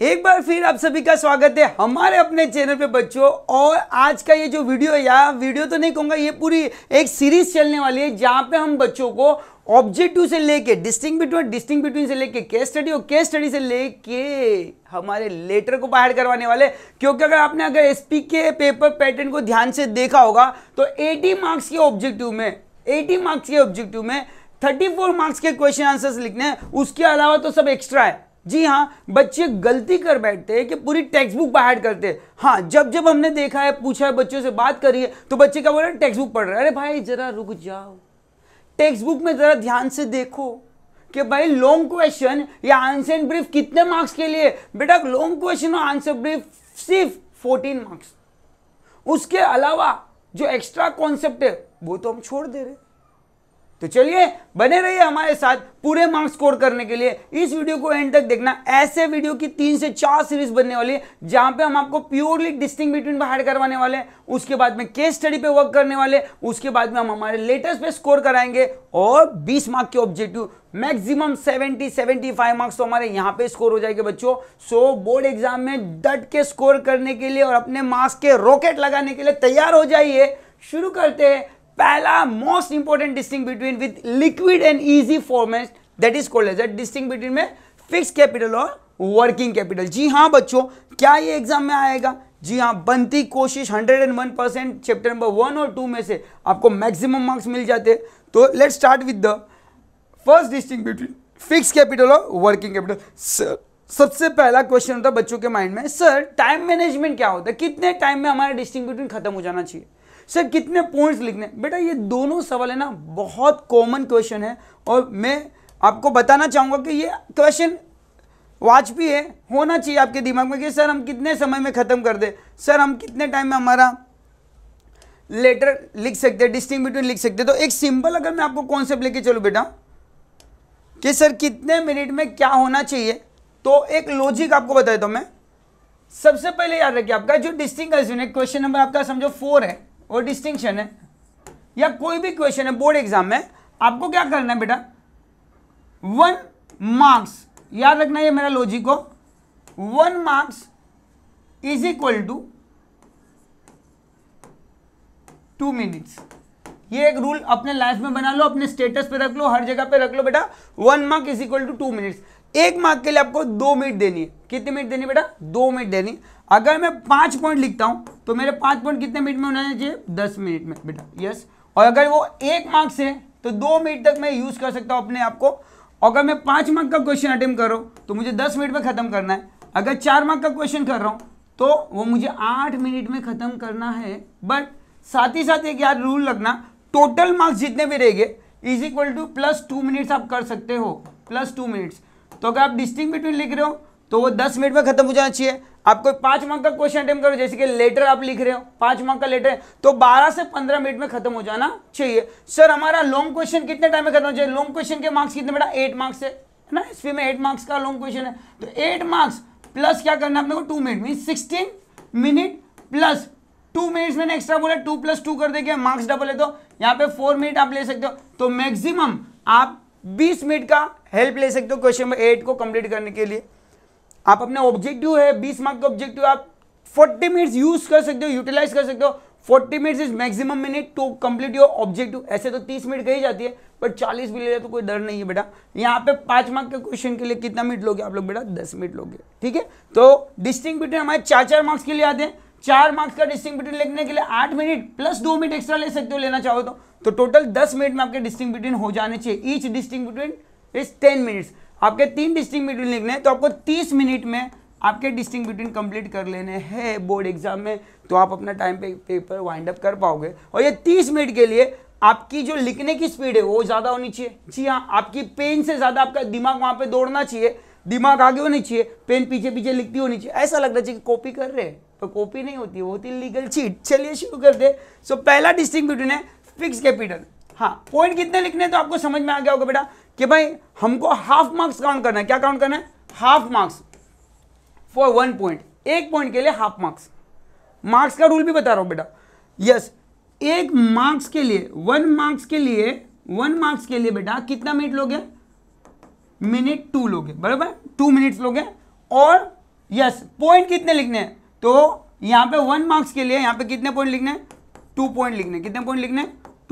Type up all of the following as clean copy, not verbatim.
एक बार फिर आप सभी का स्वागत है हमारे अपने चैनल पे बच्चों। और आज का ये जो वीडियो है, या वीडियो तो नहीं कहूँगा, ये पूरी एक सीरीज चलने वाली है जहाँ पे हम बच्चों को ऑब्जेक्टिव से लेके डिस्टिंग बिटवीन से लेके केस स्टडी और केस स्टडी से लेके हमारे लेटर को बाहर करवाने वाले। क्योंकि अगर आपने एसपी के पेपर पैटर्न को ध्यान से देखा होगा तो 80 मार्क्स के ऑब्जेक्टिव में 34 मार्क्स के क्वेश्चन आंसर्स लिखने हैं, उसके अलावा तो सब एक्स्ट्रा है। जी हाँ, बच्चे गलती कर बैठते हैं कि पूरी टेक्स्ट बुक बाहर करते हैं। हाँ, जब हमने देखा है, पूछा है, बच्चों से बात करी है तो बच्चे क्या बोल रहे हैं, टेक्स्ट बुक पढ़ रहे हैं। अरे भाई जरा रुक जाओ, टेक्स्ट बुक में जरा ध्यान से देखो कि भाई लॉन्ग क्वेश्चन या आंसर एंड ब्रीफ कितने मार्क्स के लिए। बेटा लॉन्ग क्वेश्चन और आंसर ब्रीफ सिर्फ 14 मार्क्स, उसके अलावा जो एक्स्ट्रा कॉन्सेप्ट है वो तो हम छोड़ दे रहे। तो चलिए बने रहिए हमारे साथ पूरे मार्क्स स्कोर करने के लिए। इस वीडियो को एंड तक देखना। ऐसे वीडियो की 3 से 4 सीरीज बनने वाली है जहां पे हम आपको प्योरली डिस्टिंग बिटवीन बाहर करवाने वाले हैं, उसके बाद में केस स्टडी पे वर्क करने वाले, उसके बाद में हम हमारे लेटर्स पे स्कोर कराएंगे और 20 मार्क्स के ऑब्जेक्टिव मैक्सिमम 70-75 मार्क्स तो हमारे यहाँ पे स्कोर हो जाएंगे बच्चों। सो बोर्ड एग्जाम में डट के स्कोर करने के लिए और अपने मार्क्स के रॉकेट लगाने के लिए तैयार हो जाइए। शुरू करते हैं। पहला most important distinct between with liquid and easy format that is called as distinguish between में फिक्स्ड कैपिटल और वर्किंग कैपिटल। जी हाँ बच्चों, क्या ये एग्जाम में आएगा? जी हाँ, बनती कोशिश 101% चैप्टर नंबर 1 और 2 में से आपको मैक्सिमम मार्क्स मिल जाते। तो let's start with the first distinguish between fixed capital और वर्किंग कैपिटल। सबसे पहला क्वेश्चन होता है बच्चों के माइंड में, सर टाइम मैनेजमेंट क्या होता है, कितने टाइम में हमारा डिस्टिंग बिटवीन खत्म हो जाना चाहिए, सर कितने पॉइंट्स लिखने। बेटा ये दोनों सवाल है ना, बहुत कॉमन क्वेश्चन है और मैं आपको बताना चाहूँगा कि ये क्वेश्चन वाजपेयी है, होना चाहिए आपके दिमाग में कि सर हम कितने समय में ख़त्म कर दें, सर हम कितने टाइम में हमारा लेटर लिख सकते हैं, डिस्टिंग बिटवीन लिख सकते हैं। तो एक सिंपल अगर मैं आपको कॉन्सेप्ट लेके चलूँ बेटा कि सर कितने मिनट में क्या होना चाहिए, तो एक लॉजिक आपको बता देता हूँ मैं। सबसे पहले याद रखिए आपका जो डिस्टिंक्शन है, क्वेश्चन नंबर आपका समझो 4 है और डिस्टिंक्शन है या कोई भी क्वेश्चन है बोर्ड एग्जाम में, आपको क्या करना है बेटा, 1 मार्क्स याद रखना है मेरा लॉजिक को। 1 marks is equal to 2 minutes. ये एक रूल अपने लाइफ में बना लो, अपने स्टेटस पे रख लो, हर जगह पे रख लो बेटा। 1 mark is equal to 2 minutes. 1 mark के लिए आपको 2 मिनट देनी है। कितनी मिनट देनी बेटा? 2 मिनट देनी। अगर मैं 5 पॉइंट लिखता हूं तो मेरे 5 पॉइंट कितने मिनट में होना चाहिए? 10 मिनट में बेटा। यस। और अगर वो 1 मार्क से तो 2 मिनट तक मैं यूज कर सकता हूँ अपने आप को। अगर मैं 5 मार्क का क्वेश्चन अटेम्प्ट कर रहा हूँ तो मुझे 10 मिनट में खत्म करना है। अगर 4 मार्क का क्वेश्चन कर रहा हूँ तो वो मुझे 8 मिनट में खत्म करना है। बट साथ ही साथ एक यार रूल रखना, टोटल मार्क्स जितने भी रहेंगे इज इक्वल टू +2 मिनट्स आप कर सकते हो, +2 मिनट्स। तो अगर आप डिस्टिंग बिटवीन लिख रहे हो तो वो 10 मिनट में खत्म हो जाना चाहिए। आपको 5 मार्क का क्वेश्चन अटेम्प्ट करो, जैसे कि लेटर आप लिख रहे हो, 5 मार्क का लेटर है तो 12 से 15 मिनट में खत्म हो जाना चाहिए। सर हमारा लॉन्ग क्वेश्चन कितने टाइम में खत्म हो जाए? लॉन्ग क्वेश्चन के मार्क्स कितने बेटा? 8 मार्क्स है ना, इसमें 8 मार्क्स का लॉन्ग क्वेश्चन है तो 8 मार्क्स प्लस क्या करना है अपने को, 2 minute mean 16 minute plus 2 minutes. मैंने एक्स्ट्रा बोला 2 + 2 कर देंगे, मार्क्स डबल है तो यहाँ पे 4 मिनट आप ले सकते हो। तो मैक्सिमम आप 20 मिनट का हेल्प ले सकते हो क्वेश्चन नंबर 8 को कंप्लीट करने के लिए। आप अपने ऑब्जेक्टिव है 20 मार्क का ऑब्जेक्टिव, आप 40 मिनट्स यूज कर सकते हो, यूटिलाइज कर सकते हो। 40 minutes is maximum minute to complete your objective. ऐसे तो 30 मिनट कही जाती है बट 40 भी ले जाए तो कोई डर नहीं है बेटा। यहाँ पे 5 मार्क के क्वेश्चन के लिए कितना मिनट लोगे आप लोग बेटा? 10 मिनट लोगे। ठीक है, तो डिस्टिंग बिटवीन हमारे 4-4 मार्क्स के लिए आते हैं। 4 मार्क्स का डिस्टिंग बिटवीन लिखने के लिए 8 मिनट प्लस 2 मिनट एक्स्ट्रा ले सकते हो, लेना चाहो तो टोटल 10 मिनट में आपके डिस्टिंग बिटवीन हो जाने चाहिए। Each distinguish between is 10 minutes. आपके 3 डिस्टिंग बिटवीन लिखने हैं तो आपको 30 मिनट में आपके डिस्टिंग बिटवीन कंप्लीट कर लेने हैं बोर्ड एग्जाम में। तो आप अपना टाइम पे पेपर वाइंड अप कर पाओगे। और ये 30 मिनट के लिए आपकी जो लिखने की स्पीड है वो ज़्यादा होनी चाहिए। जी हाँ, आपकी पेन से ज़्यादा आपका दिमाग वहाँ पे दौड़ना चाहिए, दिमाग आगे होनी चाहिए, पेन पीछे पीछे लिखती होनी चाहिए। ऐसा लगना चाहिए कि कॉपी कर रहे हैं पर कॉपी नहीं होती, वो होती लीगल चीट। चलिए शुरू कर दे। सो पहला डिस्टिंग बिटवीन है फिक्स्ड कैपिटल। हाँ, पॉइंट कितने लिखने हैं तो आपको समझ में आ गया होगा बेटा कि भाई हमको 1/2 मार्क्स काउंट करना है। क्या काउंट करना है? 1/2 मार्क्स फॉर 1 पॉइंट। 1 पॉइंट के लिए 1/2 मार्क्स। मार्क्स का रूल भी बता रहा हूँ बेटा। यस, 1 मार्क्स के लिए 1 मार्क्स के लिए 1 मार्क्स के लिए बेटा कितना मिनट लोगे? 2 मिनट लोगे, बराबर 2 मिनट्स लोगे। और यस, पॉइंट कितने लिखने हैं? तो यहाँ पे 1 मार्क्स के लिए यहाँ पे कितने पॉइंट लिखने हैं? 2 पॉइंट लिखने। कितने पॉइंट लिखने?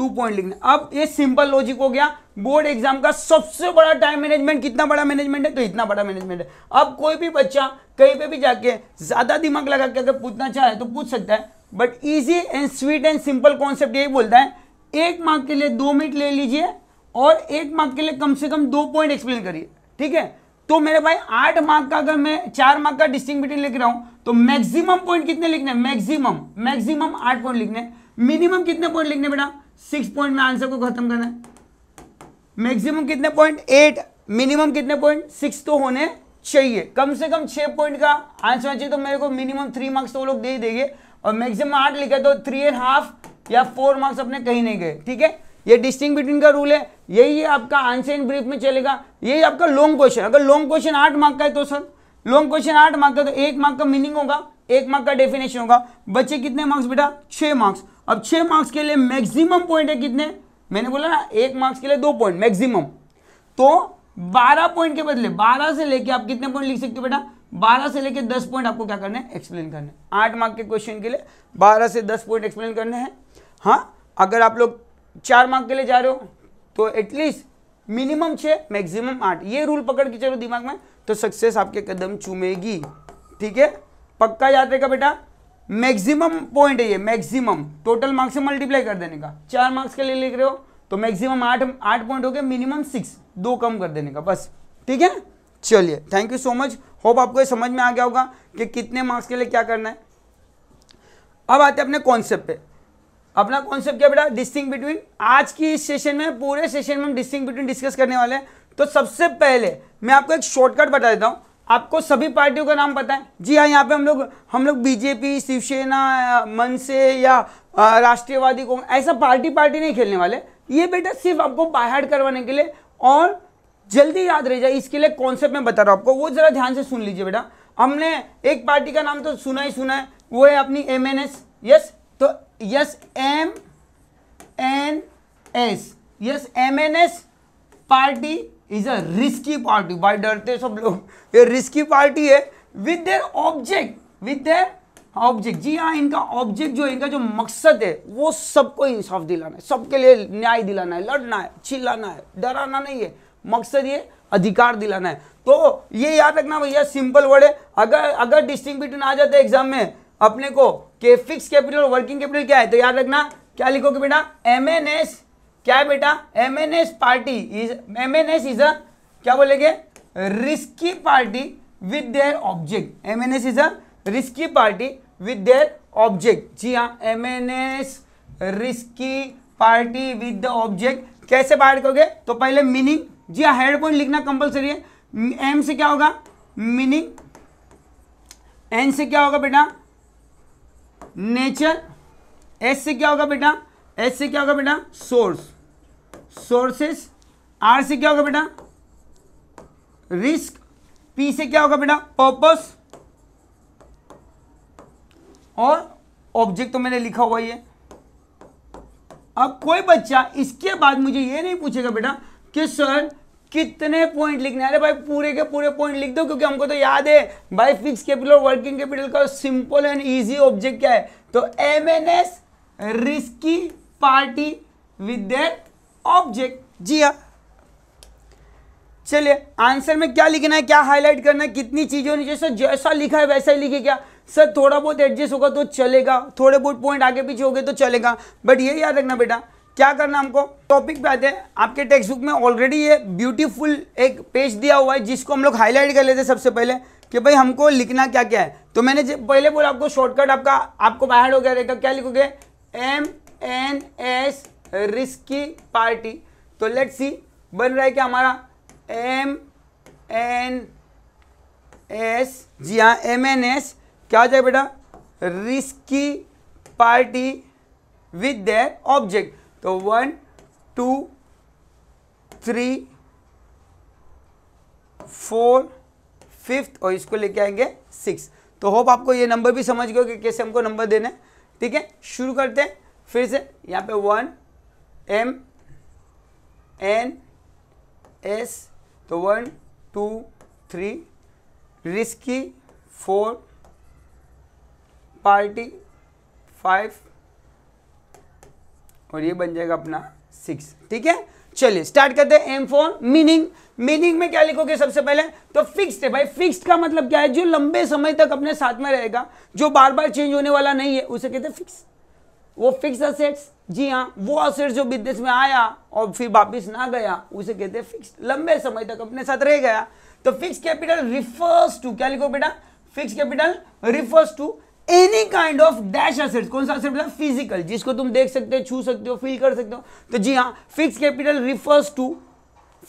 2 पॉइंट लिखने। अब ये सिंपल लॉजिक हो गया। बोर्ड एग्जाम का सबसे बड़ा टाइम मैनेजमेंट, कितना बड़ा मैनेजमेंट है? तो इतना बड़ा मैनेजमेंट है। अब कोई भी बच्चा कहीं पे भी जाके ज़्यादा दिमाग लगा के अगर पूछना चाहे तो पूछ सकता है, but easy and sweet and simple concept यही बोलता है, 1 मार्क के लिए 2 मिनट ले लीजिए और 1 मार्क के लिए कम से कम 2 पॉइंट एक्सप्लेन करिए। ठीक है, तो मेरे भाई 8 मार्क का अगर मैं 4 मार्क का डिस्टिंक्शन लिख रहा हूँ तो मैक्सिमम पॉइंट कितने लिखने? मैक्सिमम 8 पॉइंट लिखने। मिनिमम कितने पॉइंट लिखने बेटा? 6 पॉइंट में आंसर को खत्म करना है। मैक्सिमम कितने पॉइंट? 8। मिनिमम कितने पॉइंट? 6 तो होने चाहिए। कम से कम 6 पॉइंट का आंसर चाहिए, तो मेरे को मिनिमम 3 मार्क्स तो वो लोग दे ही देंगे और मैक्सिमम 8 लिखा तो 3.5 या 4 मार्क्स अपने कहीं नहीं गए। ठीक है, ये डिस्टिंक्शन बिटवीन का रूल है। यही आपका आंसर इन ब्रीफ में चलेगा। यही आपका लॉन्ग क्वेश्चन, अगर लॉन्ग क्वेश्चन 8 मार्क का है तो सर लॉन्ग क्वेश्चन 8 मार्क का तो 1 मार्क का मीनिंग होगा, 1 मार्क का डेफिनेशन होगा। बच्चे कितने मार्क्स बेटा? 6 मार्क्स। अब 6 मार्क्स के लिए मैक्सिमम पॉइंट है कितने? मैंने बोला ना 1 मार्क्स के लिए 2 पॉइंट मैक्सिमम, तो 12 पॉइंट के बदले 12 से लेके आप कितने पॉइंट लिख सकते हो बेटा? 12 से लेके 10 पॉइंट आपको क्या करने? एक्सप्लेन करने। 8 मार्क के क्वेश्चन के लिए 12 से 10 पॉइंट एक्सप्लेन करने हैं। हाँ, अगर आप लोग 4 मार्क के लिए जा रहे हो तो एटलीस्ट मिनिमम 6 मैक्सिमम 8, ये रूल पकड़ के चलो दिमाग में, तो सक्सेस आपके कदम चूमेगी। ठीक है, पक्का याद रहेगा बेटा। मैक्सिमम पॉइंट है ये, मैक्सिमम टोटल मार्क्स से मल्टीप्लाई कर देने का। 4 मार्क्स के लिए लिख रहे हो तो मैक्सिमम 8 पॉइंट हो गए, मिनिमम 6, 2 कम कर देने का बस। ठीक है, चलिए, thank you so much. Hope आपको ये समझ में आ गया होगा कि कितने मार्क्स के लिए क्या करना है। अब आते हैं अपने कॉन्सेप्ट पे। अपना कॉन्सेप्ट क्या बेटा? Distinction between. आज की इस सेशन में, पूरे सेशन में हम डिस्टिंक्शन बिटवीन डिस्कस करने वाले हैं। तो सबसे पहले मैं आपको एक शॉर्टकट बता देता हूँ। आपको सभी पार्टियों का नाम पता है? जी हाँ, यहाँ पे हम लोग बीजेपी, शिवसेना, मनसे या राष्ट्रीयवादी को ऐसा पार्टी नहीं खेलने वाले। ये बेटा सिर्फ आपको बाहर करवाने के लिए और जल्दी याद रह जाए इसके लिए कॉन्सेप्ट में बता रहा हूँ आपको, वो ज़रा ध्यान से सुन लीजिए बेटा। हमने एक पार्टी का नाम तो सुना है, वो है अपनी MNS। यस, तो yes MNS, yes MNS party is a risky party. भाई डरते सब लोग, ये रिस्की पार्टी है विद देयर ऑब्जेक्ट। जी हाँ, इनका ऑब्जेक्ट जो, इनका जो मकसद है वो सबको इंसाफ दिलाना है, सबके लिए न्याय दिलाना है, लड़ना है, चिल्लाना है, डराना नहीं है। मकसद ये अधिकार दिलाना है। तो ये याद रखना भैया, सिंपल वर्ड है। अगर डिस्टिंक्शन बिटवीन आ जाता है एग्जाम में अपने को कि फिक्स कैपिटल और वर्किंग कैपिटल क्या है, तो याद रखना क्या लिखोगे बेटा? MNS क्या है बेटा? MNS party is, MNS is a क्या बोलेंगे? Risky party with their object. MNS is a risky party with their object. जी हाँ, MNS risky party with the object. कैसे बाहर करोगे? तो पहले मीनिंग, जी हाँ, हेड पॉइंट लिखना कंपलसरी है। M से क्या होगा? मीनिंग। N से क्या होगा बेटा? नेचर। S से क्या होगा बेटा? Source, sources. R से क्या होगा बेटा? रिस्क। P से क्या होगा बेटा? पर्पस। और ऑब्जेक्ट तो मैंने लिखा हुआ ही है। अब कोई बच्चा इसके बाद मुझे ये नहीं पूछेगा बेटा कि सर कितने पॉइंट लिखने हैं। अरे भाई, पूरे के पूरे पॉइंट लिख दो, क्योंकि हमको तो याद है भाई फिक्स कैपिटल और वर्किंग कैपिटल का सिंपल एंड ईजी ऑब्जेक्ट क्या है। तो MNS risky party with their object. जी हाँ, चलिए, आंसर में क्या लिखना है, क्या हाईलाइट करना है, कितनी चीजें होनी चाहिए? सर जैसा लिखा है वैसा ही लिखे क्या? सर थोड़ा बहुत एडजस्ट होगा तो चलेगा, थोड़े बहुत पॉइंट आगे पीछे हो गए तो चलेगा, बट ये याद रखना बेटा क्या करना हमको। टॉपिक पे आते हैं। आपके टेक्स्ट बुक में ऑलरेडी ये ब्यूटीफुल एक पेज दिया हुआ है जिसको हम लोग हाईलाइट कर लेते हैं सबसे पहले कि भाई हमको लिखना क्या क्या है। तो मैंने पहले बोला आपको शॉर्टकट आपको बाहर हो गया रहेगा। क्या लिखोगे? MNS risky party. तो लेट्स सी, बन रहा है क्या हमारा MNS? जी हाँ, MNS क्या हो जाए बेटा? Risky party with their object. तो 1 2 3 4 5th और इसको लेके आएंगे 6। तो होप आपको ये नंबर भी समझ गए कि कैसे हमको नंबर देना है। ठीक है, शुरू करते हैं फिर से। यहाँ पे 1 MNS, तो 1 2 3 रिस्की 4 पार्टी 5 और ये बन जाएगा अपना 6। ठीक है, चलिए स्टार्ट करते हैं। M for meaning. मीनिंग में क्या लिखोगे सबसे पहले? तो फिक्स्ड है भाई। फिक्स्ड का मतलब क्या है? जो लंबे समय तक अपने साथ में रहेगा, जो बार बार चेंज होने वाला नहीं है, उसे कहते हैं फिक्स। वो फिक्स असेट्स, जी हाँ, वो असेट्स जो बिजनेस में आया और फिर वापिस ना गया, उसे कहते हैं फिक्स। लंबे समय तक अपने साथ रह गया। तो फिक्स कैपिटल रिफर्स टू, क्या लिखो बेटा? Fix capital refers to any kind of dash assets. कौन सा असेट? फिजिकल, जिसको तुम देख सकते हो, छू सकते हो, फील कर सकते हो। तो जी हाँ, fix capital refers to,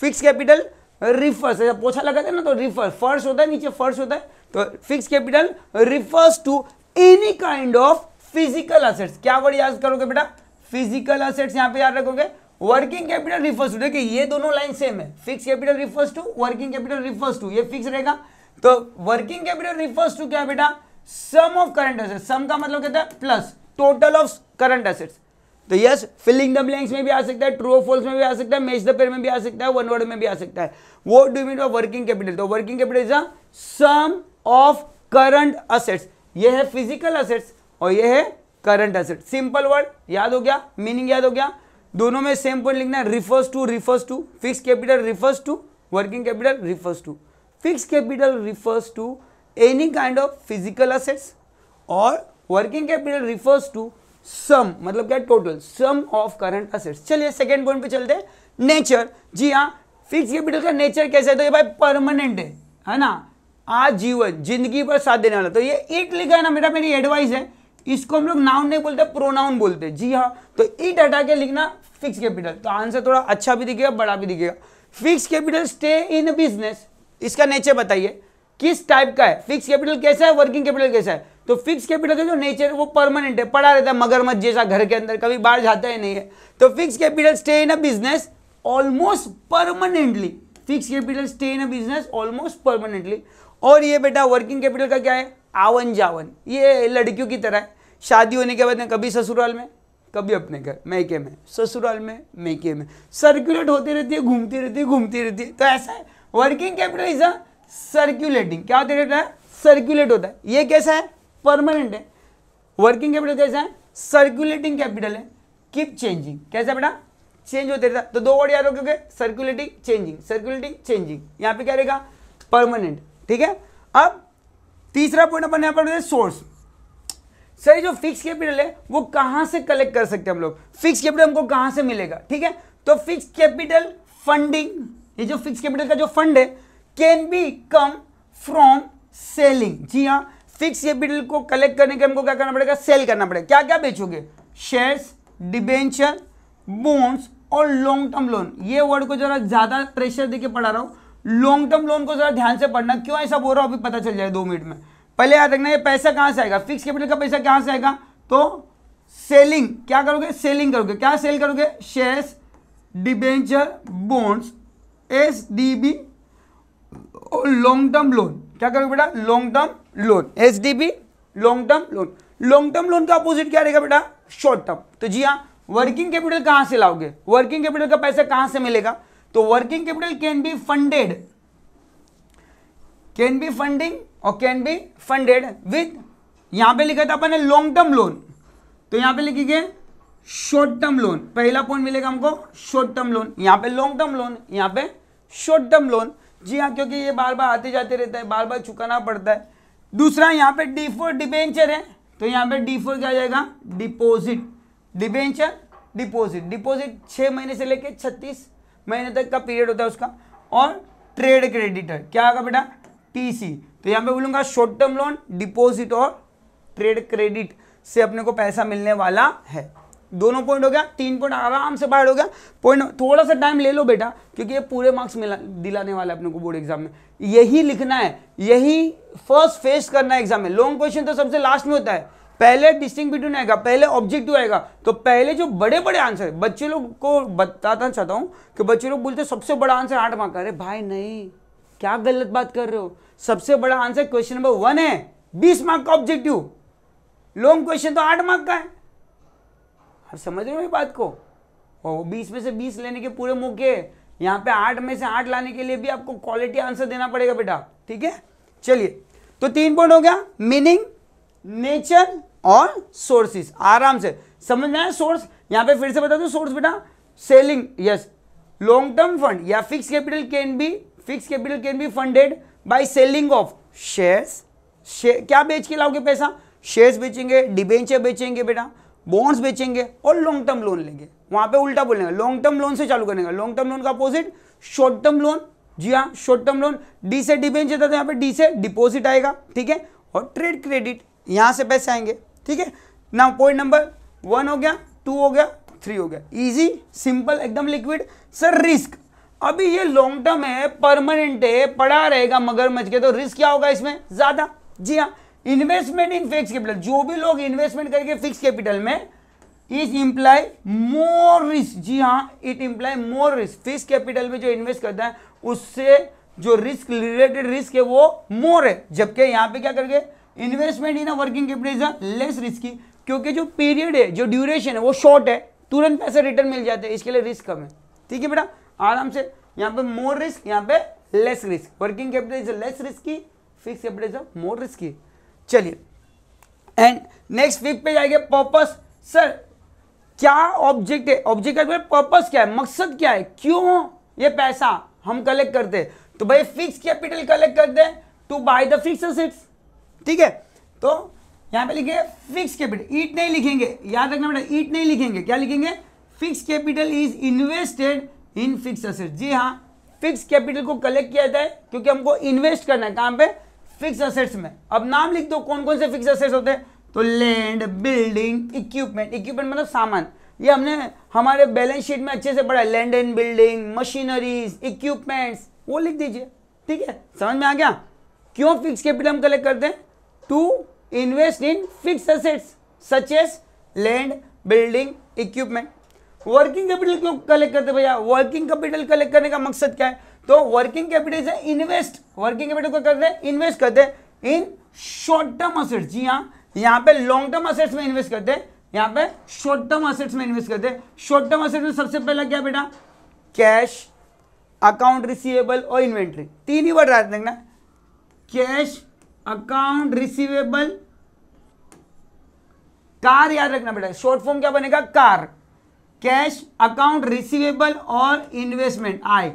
fix capital refers, ऐसा पोछा लगाते हैं ना तो रिफर्स, फर्श होता है, नीचे फर्श होता है, तो fix capital refers to any kind of physical assets. क्या वर्ड याद करोगे बेटा? फिजिकल असेट्स यहाँ पे याद रखोगे। वर्किंग कैपिटल रिफर्स टू, देखिए ये दोनों लाइन सेम है, fix capital refers to, working capital refers to, ये फिक्स रहेगा। तो वर्किंग कैपिटल रिफर्स टू क्या बेटा? Sum of current assets. Sum का मतलब कहता है plus, total of current assets. तो यस, फिलिंग द ब्लैंक्स में भी आ सकता है, ट्रू और फॉल्स में भी आ सकता है, मैच द पेयर में भी आ सकता है, वन वर्ड में भी आ सकता है। वो do mean by working capital? तो working capital is a sum of current assets. ये है फिजिकल असेट्स और ये है करंट असेट। सिंपल वर्ड याद हो गया, मीनिंग याद हो गया, दोनों में सेम पॉइंट लिखना है। Refers to, refers to, fix capital refers to, working capital refers to. Fix capital refers to any kind of physical assets और working capital refers to sum, मतलब क्या? Total, sum of current assets. चलिए second point पे चलते हैं, nature. जी हाँ, fix capital का nature कैसा है? तो ये भाई परमानेंट है ना, आजीवन, जिंदगी पर साथ देने वाला। तो ये इट लिखा है ना बेटा, मेरी एडवाइस है, इसको हम लोग नाउन नहीं बोलते, प्रोनाउन बोलते। जी हाँ, तो इट हटा के लिखना फिक्स कैपिटल, तो आंसर थोड़ा अच्छा भी दिखेगा, बड़ा भी दिखेगा। Fix capital stay in business, इसका नेचर बताइए किस टाइप का है? फिक्स कैपिटल कैसा है? वर्किंग कैपिटल कैसा है? तो फिक्स कैपिटल का जो नेचर है वो परमानेंट है, पड़ा रहता है मगरमच्छ जैसा घर के अंदर, कभी बाहर जाता ही नहीं है। तो fix capital stay in a business almost permanently, fix capital stay in a business almost permanently. और ये बेटा वर्किंग कैपिटल का क्या है? आवन जावन, ये लड़कियों की तरह है, शादी होने के बाद कभी ससुराल में, कभी अपने घर मैके में, ससुराल में मैके में, सर्कुलेट होती रहती है, घूमती रहती है, घूमती रहती है। तो ऐसा है working capital is a circulating, क्या होता रहता है? सर्कुलेट होता है। ये कैसा है? परमानेंट है। वर्किंग कैपिटल कैसा है? सर्कुलेटिंग कैपिटल है, कीप चेंजिंग, कैसा बेटा? चेंज होते रहता है। तो दो वर्ड याद रखोगे, सर्कुलेटिंग, चेंजिंग, सर्कुलेटिंग, चेंजिंग, यहाँ पे क्या रहेगा? परमानेंट। ठीक है, अब तीसरा पॉइंट अपन यहाँ पर सोर्स। सर जो फिक्स कैपिटल है वो कहाँ से कलेक्ट कर सकते हैं हम लोग? फिक्स कैपिटल हमको कहाँ से मिलेगा? ठीक है, तो फिक्स कैपिटल फंडिंग, ये जो फिक्स कैपिटल का जो फंड है, can be come from selling. जी हाँ, फिक्स कैपिटल को कलेक्ट करने के हमको क्या करना पड़ेगा? सेल करना पड़ेगा। क्या क्या बेचोगे? शेयर्स, डिबेंचर, बॉन्ड्स और लॉन्ग टर्म लोन। ये वर्ड को जरा ज़्यादा प्रेशर देके पढ़ा रहा हूँ, लॉन्ग टर्म लोन को जरा ध्यान से पढ़ना। क्यों ऐसा बोल रहा हूँ अभी पता चल जाए 2 मिनट में। पहले याद रखना ये पैसा कहाँ से आएगा, फिक्स कैपिटल का पैसा कहाँ से आएगा? तो सेलिंग, क्या करोगे? सेलिंग करोगे। क्या सेल करोगे? शेयर्स, डिबेंचर, बॉन्ड्स, एसडीबी और लॉन्ग टर्म लोन। क्या करोगे बेटा? Long term loan, SDB, long term loan. Long term loan का अपोजिट क्या रहेगा बेटा? Short term. तो जी हाँ, वर्किंग कैपिटल कहाँ से लाओगे? वर्किंग कैपिटल का पैसा कहाँ से मिलेगा? तो working capital can be funded, can be funding और कैन बी फंडेड विद, यहाँ पे लिखा था अपन ने लॉन्ग टर्म लोन, तो यहाँ पे लिखेंगे शॉर्ट टर्म लोन। पहला पॉइंट मिलेगा हमको शॉर्ट टर्म लोन, यहाँ पे लॉन्ग टर्म लोन, यहाँ पे शॉर्ट टर्म लोन। जी हाँ, क्योंकि ये बार बार आते जाते रहता है, बार बार चुकाना पड़ता है। दूसरा यहाँ पे D4 डिबेंचर है, तो यहाँ पे D4 क्या जाएगा? Deposit, debenture deposit. डिपॉजिट 6 महीने से लेके 36 महीने तक का पीरियड होता है उसका। और ट्रेड क्रेडिटर क्या होगा बेटा? TC। तो यहाँ पे बोलूँगा शॉर्ट टर्म लोन, डिपॉजिट और ट्रेड क्रेडिट से अपने को पैसा मिलने वाला है। दोनों पॉइंट हो गया, 3 पॉइंट आराम से बाहर हो गया। पॉइंट थोड़ा सा टाइम ले लो बेटा, क्योंकि ये पूरे मार्क्स दिलाने वाला है अपने को बोर्ड एग्जाम में। यही लिखना है, यही फर्स्ट फेस करना है एग्जाम में। लॉन्ग क्वेश्चन तो सबसे लास्ट में होता है, पहले डिस्टिंग बिटवीन आएगा, पहले ऑब्जेक्टिव आएगा। तो पहले जो बड़े बड़े आंसर, बच्चे लोग को बताना चाहता हूँ कि बच्चे लोग बोलते सबसे बड़ा आंसर 8 मार्क का। अरे भाई नहीं, क्या गलत बात कर रहे हो। सबसे बड़ा आंसर क्वेश्चन नंबर 1 है, 20 मार्क का ऑब्जेक्टिव। लॉन्ग क्वेश्चन तो 8 मार्क का है, आप समझ रहे हो मेरी बात को। और 20 में से 20 लेने के पूरे मौके, यहाँ पे 8 में से 8 लाने के लिए भी आपको क्वालिटी आंसर देना पड़ेगा बेटा। ठीक है, चलिए तो 3 पॉइंट हो गया मीनिंग, नेचर और सोर्सेस। आराम से समझ में आया। सोर्स यहाँ पे फिर से बता दो, सोर्स बेटा selling, yes, long term fund या fix capital can be, fix capital can be funded by selling of shares. क्या बेच के लाओगे पैसा? शेयर्स बेचेंगे, डिबेंचर बेचेंगे बेटा, बॉन्ड्स बेचेंगे और लॉन्ग टर्म लोन लेंगे। वहां पे उल्टा बोलेंगे, लॉन्ग टर्म लोन से चालू करेंगे। लॉन्ग टर्म लोन का अपोजिट शॉर्ट टर्म लोन, जी हाँ शॉर्ट टर्म लोन। डी से डिबेंचर था तो यहाँ पे डी से डिपॉजिट आएगा, ठीक है, और ट्रेड क्रेडिट यहाँ से पैसे आएंगे, ठीक है ना। पॉइंट नंबर 1 हो गया, 2 हो गया, 3 हो गया। इजी, सिंपल, एकदम लिक्विड। सर रिस्क, अभी ये लॉन्ग टर्म है, परमानेंट है, पड़ा रहेगा मगरमच्छ के, तो रिस्क क्या होगा इसमें? ज़्यादा। जी हाँ, इन्वेस्टमेंट इन फिक्स कैपिटल, जो भी लोग इन्वेस्टमेंट करके फिक्स कैपिटल में, इट इंप्लाई मोर रिस्क। जी हाँ, it imply more risk. Fix capital में जो इन्वेस्ट करता है उससे जो रिस्क रिलेटेड रिस्क है वो मोर है, जबकि यहाँ पे क्या करके investment in working capital less risky, क्योंकि जो पीरियड है, जो ड्यूरेशन है वो शॉर्ट है, तुरंत पैसे रिटर्न मिल जाते हैं, इसके लिए रिस्क कम है। ठीक है बेटा, आराम से। यहाँ पे मोर रिस्क, यहाँ पे less risk. Working capital less risky, fix capital more risky. चलिए एंड नेक्स्ट फिफ्थ पे जाएंगे पर्पस। सर क्या ऑब्जेक्ट है, ऑब्जेक्ट का पर्पस क्या है, मकसद क्या है, क्यों ये पैसा हम कलेक्ट करते हैं? तो भाई फिक्स कैपिटल कलेक्ट करते हैं to buy the fix assets, ठीक है। तो यहां पे लिखे फिक्स कैपिटल, ईट नहीं लिखेंगे, याद रखना बेटा, ईट नहीं लिखेंगे। क्या लिखेंगे? Fix capital is invested in fix assets. जी हाँ, फिक्स कैपिटल को कलेक्ट किया जाता है क्योंकि हमको इन्वेस्ट करना है कहां पे? फिक्स असेट्स में। अब नाम लिख दो कौन कौन से फिक्स असेट्स होते हैं। तो लैंड, बिल्डिंग, इक्विपमेंट, इक्विपमेंट मतलब सामान, ये हमने हमारे बैलेंस शीट में अच्छे से पढ़ा है, land and building, machineries, equipments, वो लिख दीजिए, ठीक है। समझ में आ गया क्यों फिक्स कैपिटल हम कलेक्ट करते हैं? To invest in fix assets such as land, building, equipment. Working capital क्यों कलेक्ट करते भैया? वर्किंग कैपिटल कलेक्ट करने का मकसद क्या है? तो वर्किंग कैपिटल से इन्वेस्ट, वर्किंग कैपिटल को करते हैं इन्वेस्ट करते हैं इन शॉर्ट टर्म असेट्स। जी हाँ, यहाँ पे लॉन्ग टर्म असेट्स में इन्वेस्ट करते हैं, यहाँ पे शॉर्ट टर्म असेट्स में इन्वेस्ट करते हैं। शॉर्ट टर्म असेट्स में सबसे पहला क्या बेटा? कैश, अकाउंट रिसीवेबल और इन्वेंट्री, 3 ही वर्ड याद रखना। कैश, अकाउंट रिसीवेबल, कार याद रखना बेटा, शॉर्ट फॉर्म क्या बनेगा? कार। कैश, अकाउंट रिसीवेबल और investment, I,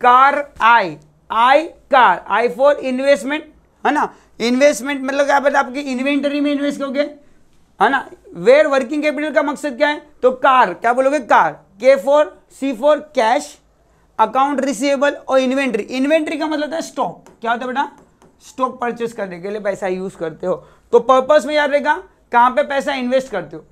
car, I, I, car, I for investment, है ना। इन्वेस्टमेंट मतलब क्या पता आपकी इन्वेंटरी में इन्वेस्ट करोगे, है ना। वेयर वर्किंग कैपिटल का मकसद क्या है? तो कार, क्या बोलोगे? Car. K for, C for cash, account receivable और इन्वेंट्री। इन्वेंट्री का मतलब है स्टॉक। क्या होता है बेटा? स्टॉक परचेस करने के लिए पैसा यूज करते हो। तो पर्पस में याद रहेगा कहाँ पे पैसा इन्वेस्ट करते हो,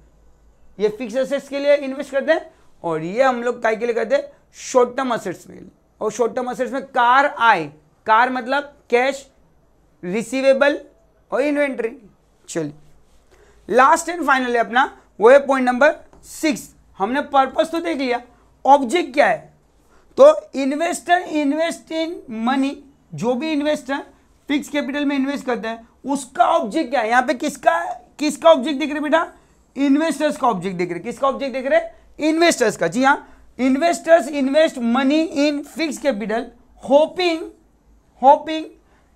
ये फिक्स असेट्स के लिए इन्वेस्ट करते हैं, और ये हम लोग काय के लिए करते हैं? शॉर्ट टर्म असेट्स के लिए। और शॉर्ट टर्म असेट्स में कार, आय, कार मतलब कैश, रिसीवेबल और इन्वेंट्री। चलिए लास्ट एंड फाइनल है अपना, वो है पॉइंट नंबर 6। हमने पर्पस तो देख लिया, ऑब्जेक्ट क्या है? तो इन्वेस्टर इन्वेस्ट इन मनी, जो भी इन्वेस्टर फिक्स कैपिटल में इन्वेस्ट करते हैं उसका ऑब्जेक्ट क्या है? यहाँ पे किसका ऑब्जेक्ट देख रहे बेटा? इन्वेस्टर्स का ऑब्जेक्ट देख रहे। किसका ऑब्जेक्ट देख रहे? इन्वेस्टर्स का। जी हाँ, investors invest money in fix capital hoping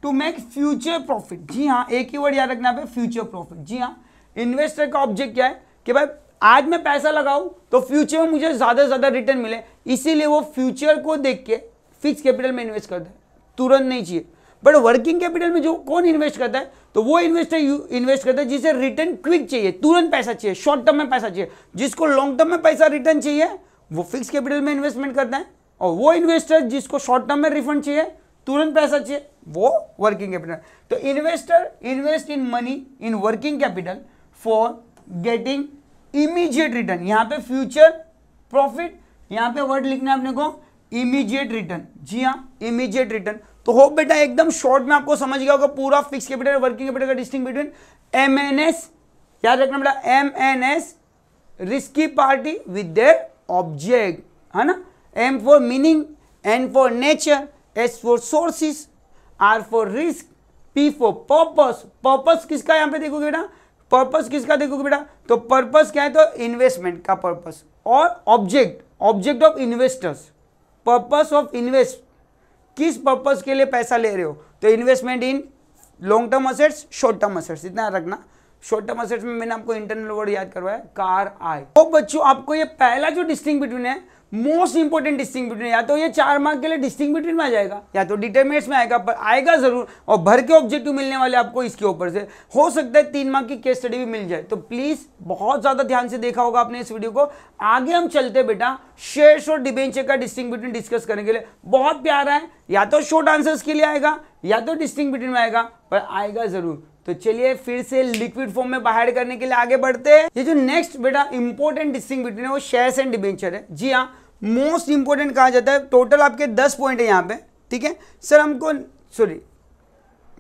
to make future profit. जी हाँ, एक ही वर्ड याद रखना है, फ्यूचर प्रॉफिट। जी हाँ, इन्वेस्टर का ऑब्जेक्ट क्या है? कि भाई आज मैं पैसा लगाऊं तो फ्यूचर में मुझे ज़्यादा से ज़्यादा रिटर्न मिले, इसीलिए वो फ्यूचर को देख के फिक्स कैपिटल में इन्वेस्ट करता है, तुरंत नहीं चाहिए। बट वर्किंग कैपिटल में जो कौन इन्वेस्ट करता है? तो वो इन्वेस्टर इन्वेस्ट करता है जिसे रिटर्न क्विक चाहिए, तुरंत पैसा चाहिए, शॉर्ट टर्म में पैसा चाहिए। जिसको लॉन्ग टर्म में पैसा रिटर्न चाहिए वो फिक्स कैपिटल में इन्वेस्टमेंट करता है, और वो इन्वेस्टर जिसको शॉर्ट टर्म में रिफंड चाहिए, तुरंत पैसा चाहिए, वो वर्किंग कैपिटल। तो investor invest in money in working capital for getting immediate return. यहाँ पे फ्यूचर प्रॉफिट, यहाँ पे वर्ड लिखना है अपने को, इमीडिएट रिटर्न। जी हाँ, इमीडिएट रिटर्न। तो होप बेटा एकदम शॉर्ट में आपको समझ गया होगा पूरा फिक्स कैपिटल वर्किंग कैपिटल का डिस्टिंग बिटवीन एमएनएस। याद रखना बेटा, MNS risky party with their object, है ना। M for meaning, N for nature, S for sources, R for risk, P for purpose. Purpose किसका यहाँ पे देखोगे बेटा? पर्पस किसका देखोगे बेटा? तो पर्पस क्या है? तो इन्वेस्टमेंट का पर्पस, और object, object of investors, purpose of invest, किस पर्पस के लिए पैसा ले रहे हो? तो investment in long term assets, short term assets, इतना रखना। शॉर्ट टर्म असेट्स में मैंने आपको इंटरनल वर्ड याद करवाया, कार आई। तो बच्चों आपको ये पहला जो डिस्टिंग बिटवीन है, मोस्ट इंपोर्टेंट डिस्टिंग बिटवीन, या तो ये 4 मार्क के लिए डिस्टिंग बिटवीन में आ जाएगा या तो डिटरमिनेंट्स में आएगा, पर आएगा जरूर। और भर के ऑब्जेक्टिव मिलने वाले आपको इसके ऊपर से, हो सकता है 3 मार्क की केस स्टडी भी मिल जाए। तो प्लीज बहुत ज्यादा ध्यान से देखा होगा आपने इस वीडियो को। आगे हम चलते बेटा शेयर्स और डिबेंचर का डिस्टिंग बिटवीन डिस्कस करने के लिए। बहुत प्यारा है, या तो शॉर्ट आंसर्स के लिए आएगा या तो डिस्टिंग बिटवीन में आएगा, पर आएगा जरूर। तो चलिए फिर से लिक्विड फॉर्म में बाहर करने के लिए आगे बढ़ते हैं। ये जो नेक्स्ट बेटा इंपॉर्टेंट डिस्टिंग बिटवीन है वो शेयर्स एंड डिबेंचर है। जी हाँ, मोस्ट इंपॉर्टेंट कहा जाता है। टोटल आपके 10 पॉइंट है यहाँ पे, ठीक है सर, हमको सॉरी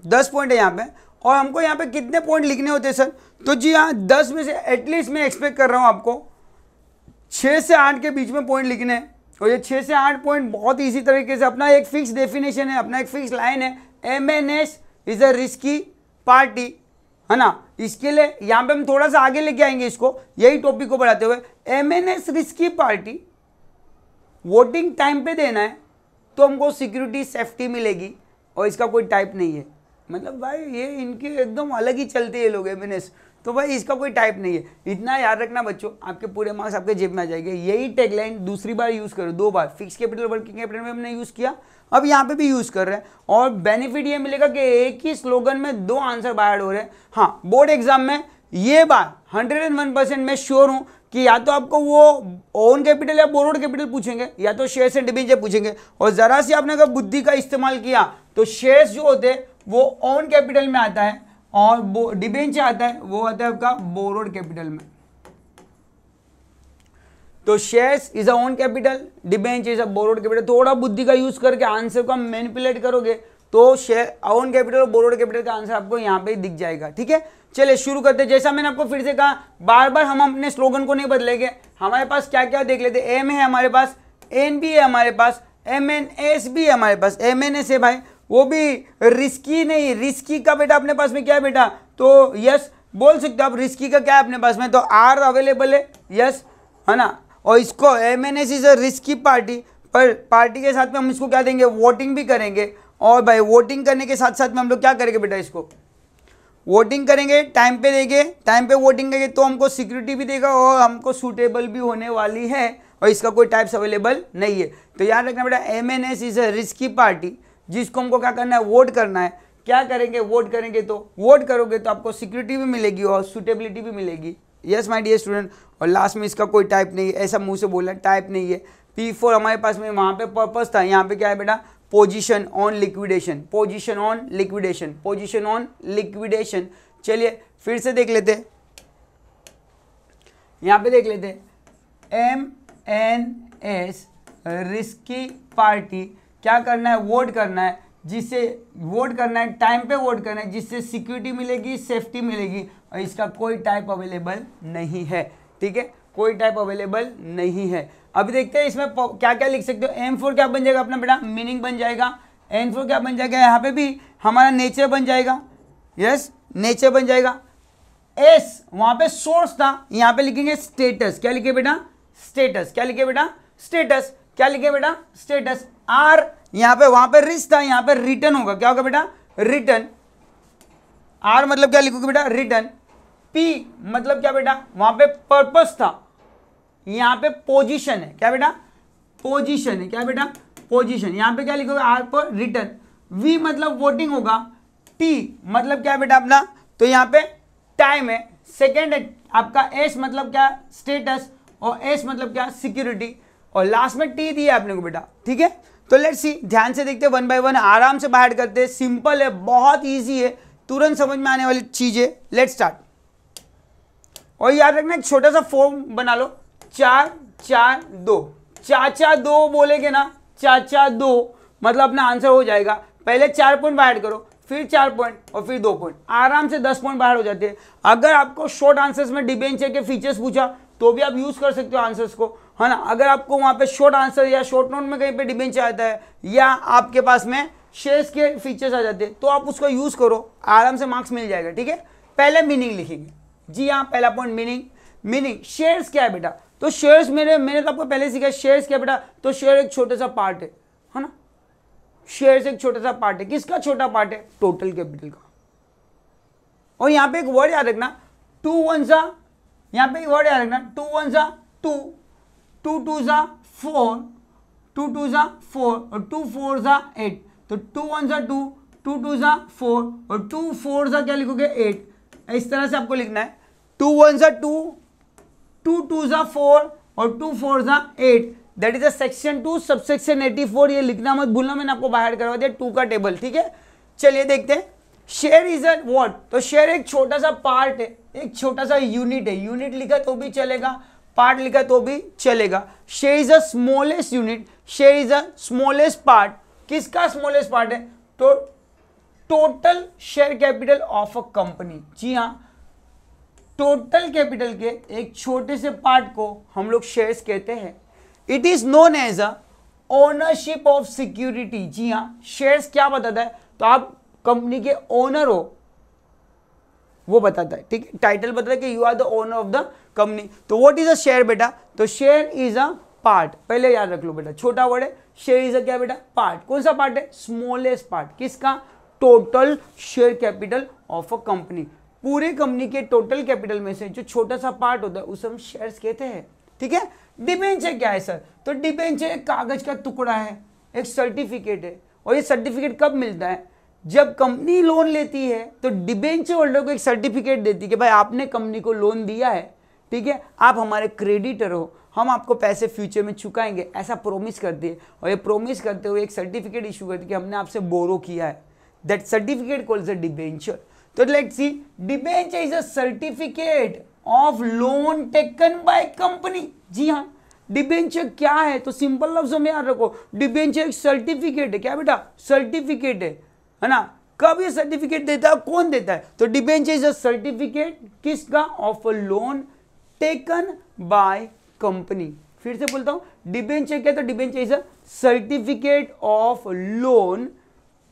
10 पॉइंट है यहाँ पे। और हमको यहाँ पे कितने पॉइंट लिखने होते हैं सर? तो जी हाँ, 10 में से एटलीस्ट मैं एक्सपेक्ट कर रहा हूँ आपको 6 से 8 के बीच में पॉइंट लिखने हैं। और ये 6 से 8 पॉइंट बहुत ईजी तरीके से, अपना एक फिक्स डेफिनेशन है, अपना एक फिक्स लाइन है, MNS is a risky party, है ना। इसके लिए यहाँ पे हम थोड़ा सा आगे लेके आएंगे इसको, यही टॉपिक को बढ़ाते हुए। MNS risky party voting time पे देना है तो हमको सिक्योरिटी सेफ्टी मिलेगी और इसका कोई टाइप नहीं है। मतलब भाई ये इनके एकदम अलग ही चलते हैं लोग, MNS, तो भाई इसका कोई टाइप नहीं है। इतना याद रखना बच्चों, आपके पूरे मार्क्स आपके जेब में आ जाएंगे। यही टैगलाइन दूसरी बार यूज़ करो, 2 बार। फिक्स कैपिटल, वर्किंग कैपिटल में हमने यूज़ किया, अब यहाँ पे भी यूज़ कर रहे हैं। और बेनिफिट ये मिलेगा कि एक ही स्लोगन में 2 आंसर बाहर हो रहे हैं। हाँ, बोर्ड एग्जाम में ये बार 101% मैं श्योर हूँ कि या तो आपको वो ओन कैपिटल या बोरोड कैपिटल पूछेंगे, या तो शेयर्स एंड डिबेंचर पूछेंगे। और ज़रा सी आपने अगर बुद्धि का इस्तेमाल किया तो शेयर्स जो होते हैं वो ओन कैपिटल में आता है और डिबेंचर आता है वो आता है आपका बोरोड कैपिटल में। तो shares is a own capital, debenture is a borrowed capital. थोड़ा बुद्धि का यूज करके आंसर को मैनिपुलेट करोगे तो शेयर ओन कैपिटल और बोरोड कैपिटल का आंसर आपको यहाँ पे दिख जाएगा, ठीक है। चलिए शुरू करते हैं। जैसा मैंने आपको फिर से कहा, बार बार हम अपने स्लोगन को नहीं बदलेंगे। हमारे पास क्या क्या देख लेते, एम है हमारे पास, एन भी है हमारे पास, MNS भी है हमारे पास। MNS है भाई वो भी रिस्की नहीं, रिस्की का बेटा अपने पास में क्या है बेटा, तो यस बोल सकते हो आप। रिस्की का क्या है अपने पास में, तो आर अवेलेबल है, यस, है ना। और इसको MNS is a risky party, पर पार्टी के साथ में हम इसको क्या देंगे, वोटिंग भी करेंगे। और भाई वोटिंग करने के साथ साथ में हम लोग क्या करेंगे बेटा, इसको वोटिंग करेंगे, टाइम पे देंगे, टाइम पे वोटिंग करेंगे तो हमको सिक्योरिटी भी देगा और हमको सूटेबल भी होने वाली है। और इसका कोई टाइप्स अवेलेबल नहीं है। तो याद रखना बेटा, MNS is a risky party, जिसको हमको क्या करना है, वोट करना है। क्या करेंगे, वोट करेंगे, तो वोट करोगे तो आपको सिक्योरिटी भी मिलेगी और सूटेबिलिटी भी मिलेगी। Yes my dear student. और लास्ट में इसका कोई टाइप नहीं है, ऐसा मुंह से बोला टाइप नहीं है। P4 हमारे पास में वहाँ पे पर्पस था, यहाँ पे क्या है बेटा, position on liquidation, position on liquidation, position on liquidation. चलिए फिर से देख लेते, यहाँ पे देख लेते, MNS रिस्की पार्टी, क्या करना है, वोट करना है, जिससे वोट करना है, टाइम पे वोट करना है, जिससे सिक्योरिटी मिलेगी, सेफ्टी मिलेगी। और इसका कोई टाइप अवेलेबल नहीं है, ठीक है, कोई टाइप अवेलेबल नहीं है। अभी देखते हैं इसमें क्या क्या लिख सकते हो। M4 क्या बन जाएगा अपना बेटा, मीनिंग बन जाएगा। N4 क्या बन जाएगा, यहाँ पे भी हमारा नेचर बन जाएगा, यस नेचर बन जाएगा। S वहाँ पे सोर्स था, यहाँ पे लिखेंगे स्टेटस। क्या लिखे बेटा, स्टेटस। क्या लिखे बेटा, स्टेटस। क्या लिखे बेटा, स्टेटस। आर यहाँ पे, वहां पे रिस्क था, यहाँ पे रिटर्न होगा। क्या होगा बेटा, रिटर्न। आर मतलब क्या लिखोगे बेटा, रिटर्न। पी मतलब क्या बेटा, वहां पे पर्पस था, यहाँ पे पोजीशन है। क्या बेटा, पोजीशन है। क्या बेटा, पोजीशन। यहाँ पे क्या लिखोगे, आर पर रिटर्न। वी मतलब वोटिंग होगा। टी मतलब क्या बेटा अपना, तो यहाँ पे टाइम है। सेकेंड है आपका एस मतलब क्या, स्टेटस। और एस मतलब क्या, सिक्योरिटी। और लास्ट में टी दिया आपने को बेटा, ठीक है। तो लेट्स सी, ध्यान से देखते हैं, 1 बाय 1 आराम से बाहर करते हैं। सिंपल है, बहुत इजी है, तुरंत समझ में आने वाली चीज़ है। Let's start. और याद रखना एक छोटा सा फॉर्म बना लो, 4-4-2। 4-4-2 बोलेंगे ना, 4-4-2 मतलब अपना आंसर हो जाएगा। पहले 4 पॉइंट बाहर करो, फिर 4 पॉइंट और फिर 2 पॉइंट, आराम से 10 पॉइंट बाहर हो जाते हैं। अगर आपको शॉर्ट आंसर्स में डिबेंचर के फीचर्स पूछा तो भी आप यूज़ कर सकते हो आंसर्स को, है ना। अगर आपको वहाँ पे शॉर्ट आंसर या शॉर्ट नोट में कहीं पे डिबेंचर आता है या आपके पास में शेयर्स के फीचर्स आ जाते हैं तो आप उसको यूज़ करो, आराम से मार्क्स मिल जाएगा, ठीक है। पहले मीनिंग लिखेंगे। जी हाँ, पहला पॉइंट मीनिंग। मीनिंग शेयर्स क्या है बेटा, तो शेयर्स मैंने तो आपको पहले सीखा, शेयर्स क्या बेटा, तो शेयर एक छोटा सा पार्ट है ना। शेयर्स एक छोटा सा पार्ट है, किसका छोटा पार्ट है, टोटल कैपिटल का। और यहाँ पे एक वर्ड याद रखना, 2 1 जा, यहाँ पे एक वर्ड याद रखना 2 1 जा 2, 2 2 जा 4, 2 2 जा 4 और 2 4 जा 8। तो 2 1 जा 2, 2 2 जा 4 और 2 4 जा क्या लिखोगे 8। इस तरह से आपको लिखना है 2 1 जा 2, 2 2 जा 4 और 2 4 जा 8। That is a section 2 subsection 84। ये लिखना मत भूलना, मैंने आपको बाहर करवा दिया 2 का टेबल। ठीक है, चलिए देखते हैं। शेयर इज अ व्हाट, तो शेयर एक छोटा सा पार्ट है, एक छोटा सा यूनिट है। यूनिट लिखा तो भी चलेगा, पार्ट लिखा तो भी चलेगा। Share is a smallest unit, share is a smallest part. किसका स्मॉलेस्ट पार्ट है? तो total share capital of a company. जी हाँ, टोटल कैपिटल के एक छोटे से पार्ट को हम लोग शेयर्स कहते हैं। It is known as a ownership of security. जी हाँ, शेयर्स क्या बताता है? तो आप कंपनी के ओनर हो वो बताता है। ठीक है, टाइटल बताता है कि you are the owner of the company. तो व्हाट इज अ शेयर बेटा? तो शेयर इज अ पार्ट, पहले याद रख लो बेटा, छोटा वर्ड है। शेयर इज अ क्या बेटा? पार्ट। कौन सा पार्ट है? Smallest part. किसका? Total share capital of a company. पूरे कंपनी के टोटल कैपिटल में से जो छोटा सा पार्ट होता है उसे हम शेयर्स कहते हैं। ठीक है, डिबेंचर क्या है सर? तो डिबेंचर एक कागज का टुकड़ा है, एक सर्टिफिकेट है। और ये सर्टिफिकेट कब मिलता है? जब कंपनी लोन लेती है तो डिबेंचर होल्डर को एक सर्टिफिकेट देती है कि भाई आपने कंपनी को लोन दिया है, ठीक है, आप हमारे क्रेडिटर हो, हम आपको पैसे फ्यूचर में चुकाएंगे, ऐसा प्रोमिस करती है। और ये प्रोमिस करते हुए एक सर्टिफिकेट इशू करती है कि हमने आपसे बोरो किया है। That certificate called a debenture. तो let's see, debenture is a certificate of loan taken by company. जी हाँ, डिबेंचर क्या है? तो सिंपल लफ्जों में याद रखो, डिबेंचर एक सर्टिफिकेट है। क्या बेटा? सर्टिफिकेट है ना? कब ये सर्टिफिकेट देता है, कौन देता है? तो डिबेंचर इज अ सर्टिफिकेट किसका? Of a loan taken by company. फिर से बोलता हूं, डिबेंचर क्या? तो debenture is a certificate of loan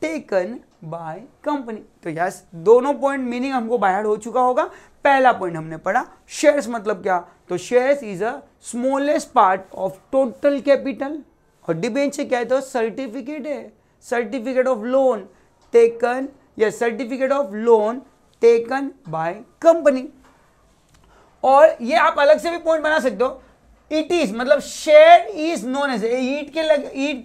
taken by company. तो यस, दोनों पॉइंट मीनिंग हमको बाहर हो चुका होगा। पहला पॉइंट हमने पढ़ा, शेयर्स मतलब क्या? तो shares is a smallest part of total capital. और डिबेंचर क्या है? तो सर्टिफिकेट है, सर्टिफिकेट ऑफ लोन टेकन या certificate of loan taken by company. और ये आप अलग से भी पॉइंट बना सकते हो। इट इज मतलब share is known as, it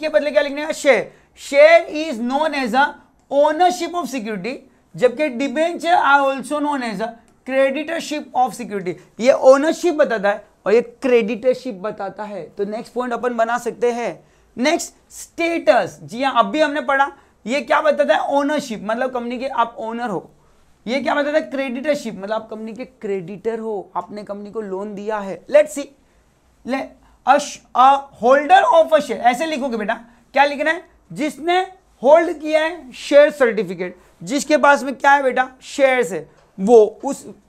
के बदले क्या लिखने का? Share. Share is known as a ownership of security, जबकि debenture are also known as a creditorship of security. ये ओनरशिप बताता है और ये क्रेडिटरशिप बताता है। तो नेक्स्ट पॉइंट अपन बना सकते हैं। Next, status. जी हाँ, अभी हमने पढ़ा ये क्या बताता है? ओनरशिप मतलब कंपनी के आप ओनर हो। ये क्या बताता है? क्रेडिटरशिप मतलब आप कंपनी के क्रेडिटर हो, आपने कंपनी को लोन दिया है। Let's see, holder of a share, ऐसे लिखोगे बेटा। क्या लिखना है? जिसने होल्ड किया है शेयर सर्टिफिकेट, जिसके पास में क्या है बेटा? शेयर्स है। वो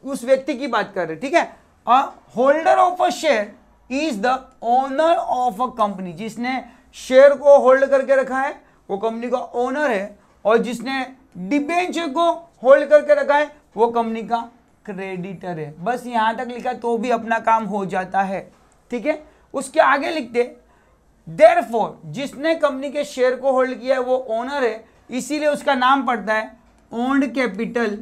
उस व्यक्ति की बात कर रहे हैं। ठीक है, a holder of a share is the owner of a company. जिसने शेयर को होल्ड करके रखा है वो कंपनी का ओनर है, और जिसने डिबेंचर को होल्ड करके रखा है वो कंपनी का क्रेडिटर है। बस यहां तक लिखा तो भी अपना काम हो जाता है। ठीक है, उसके आगे लिखते, देयरफॉर जिसने कंपनी के शेयर को होल्ड किया है वो ओनर है, इसीलिए उसका नाम पड़ता है ओन्ड कैपिटल।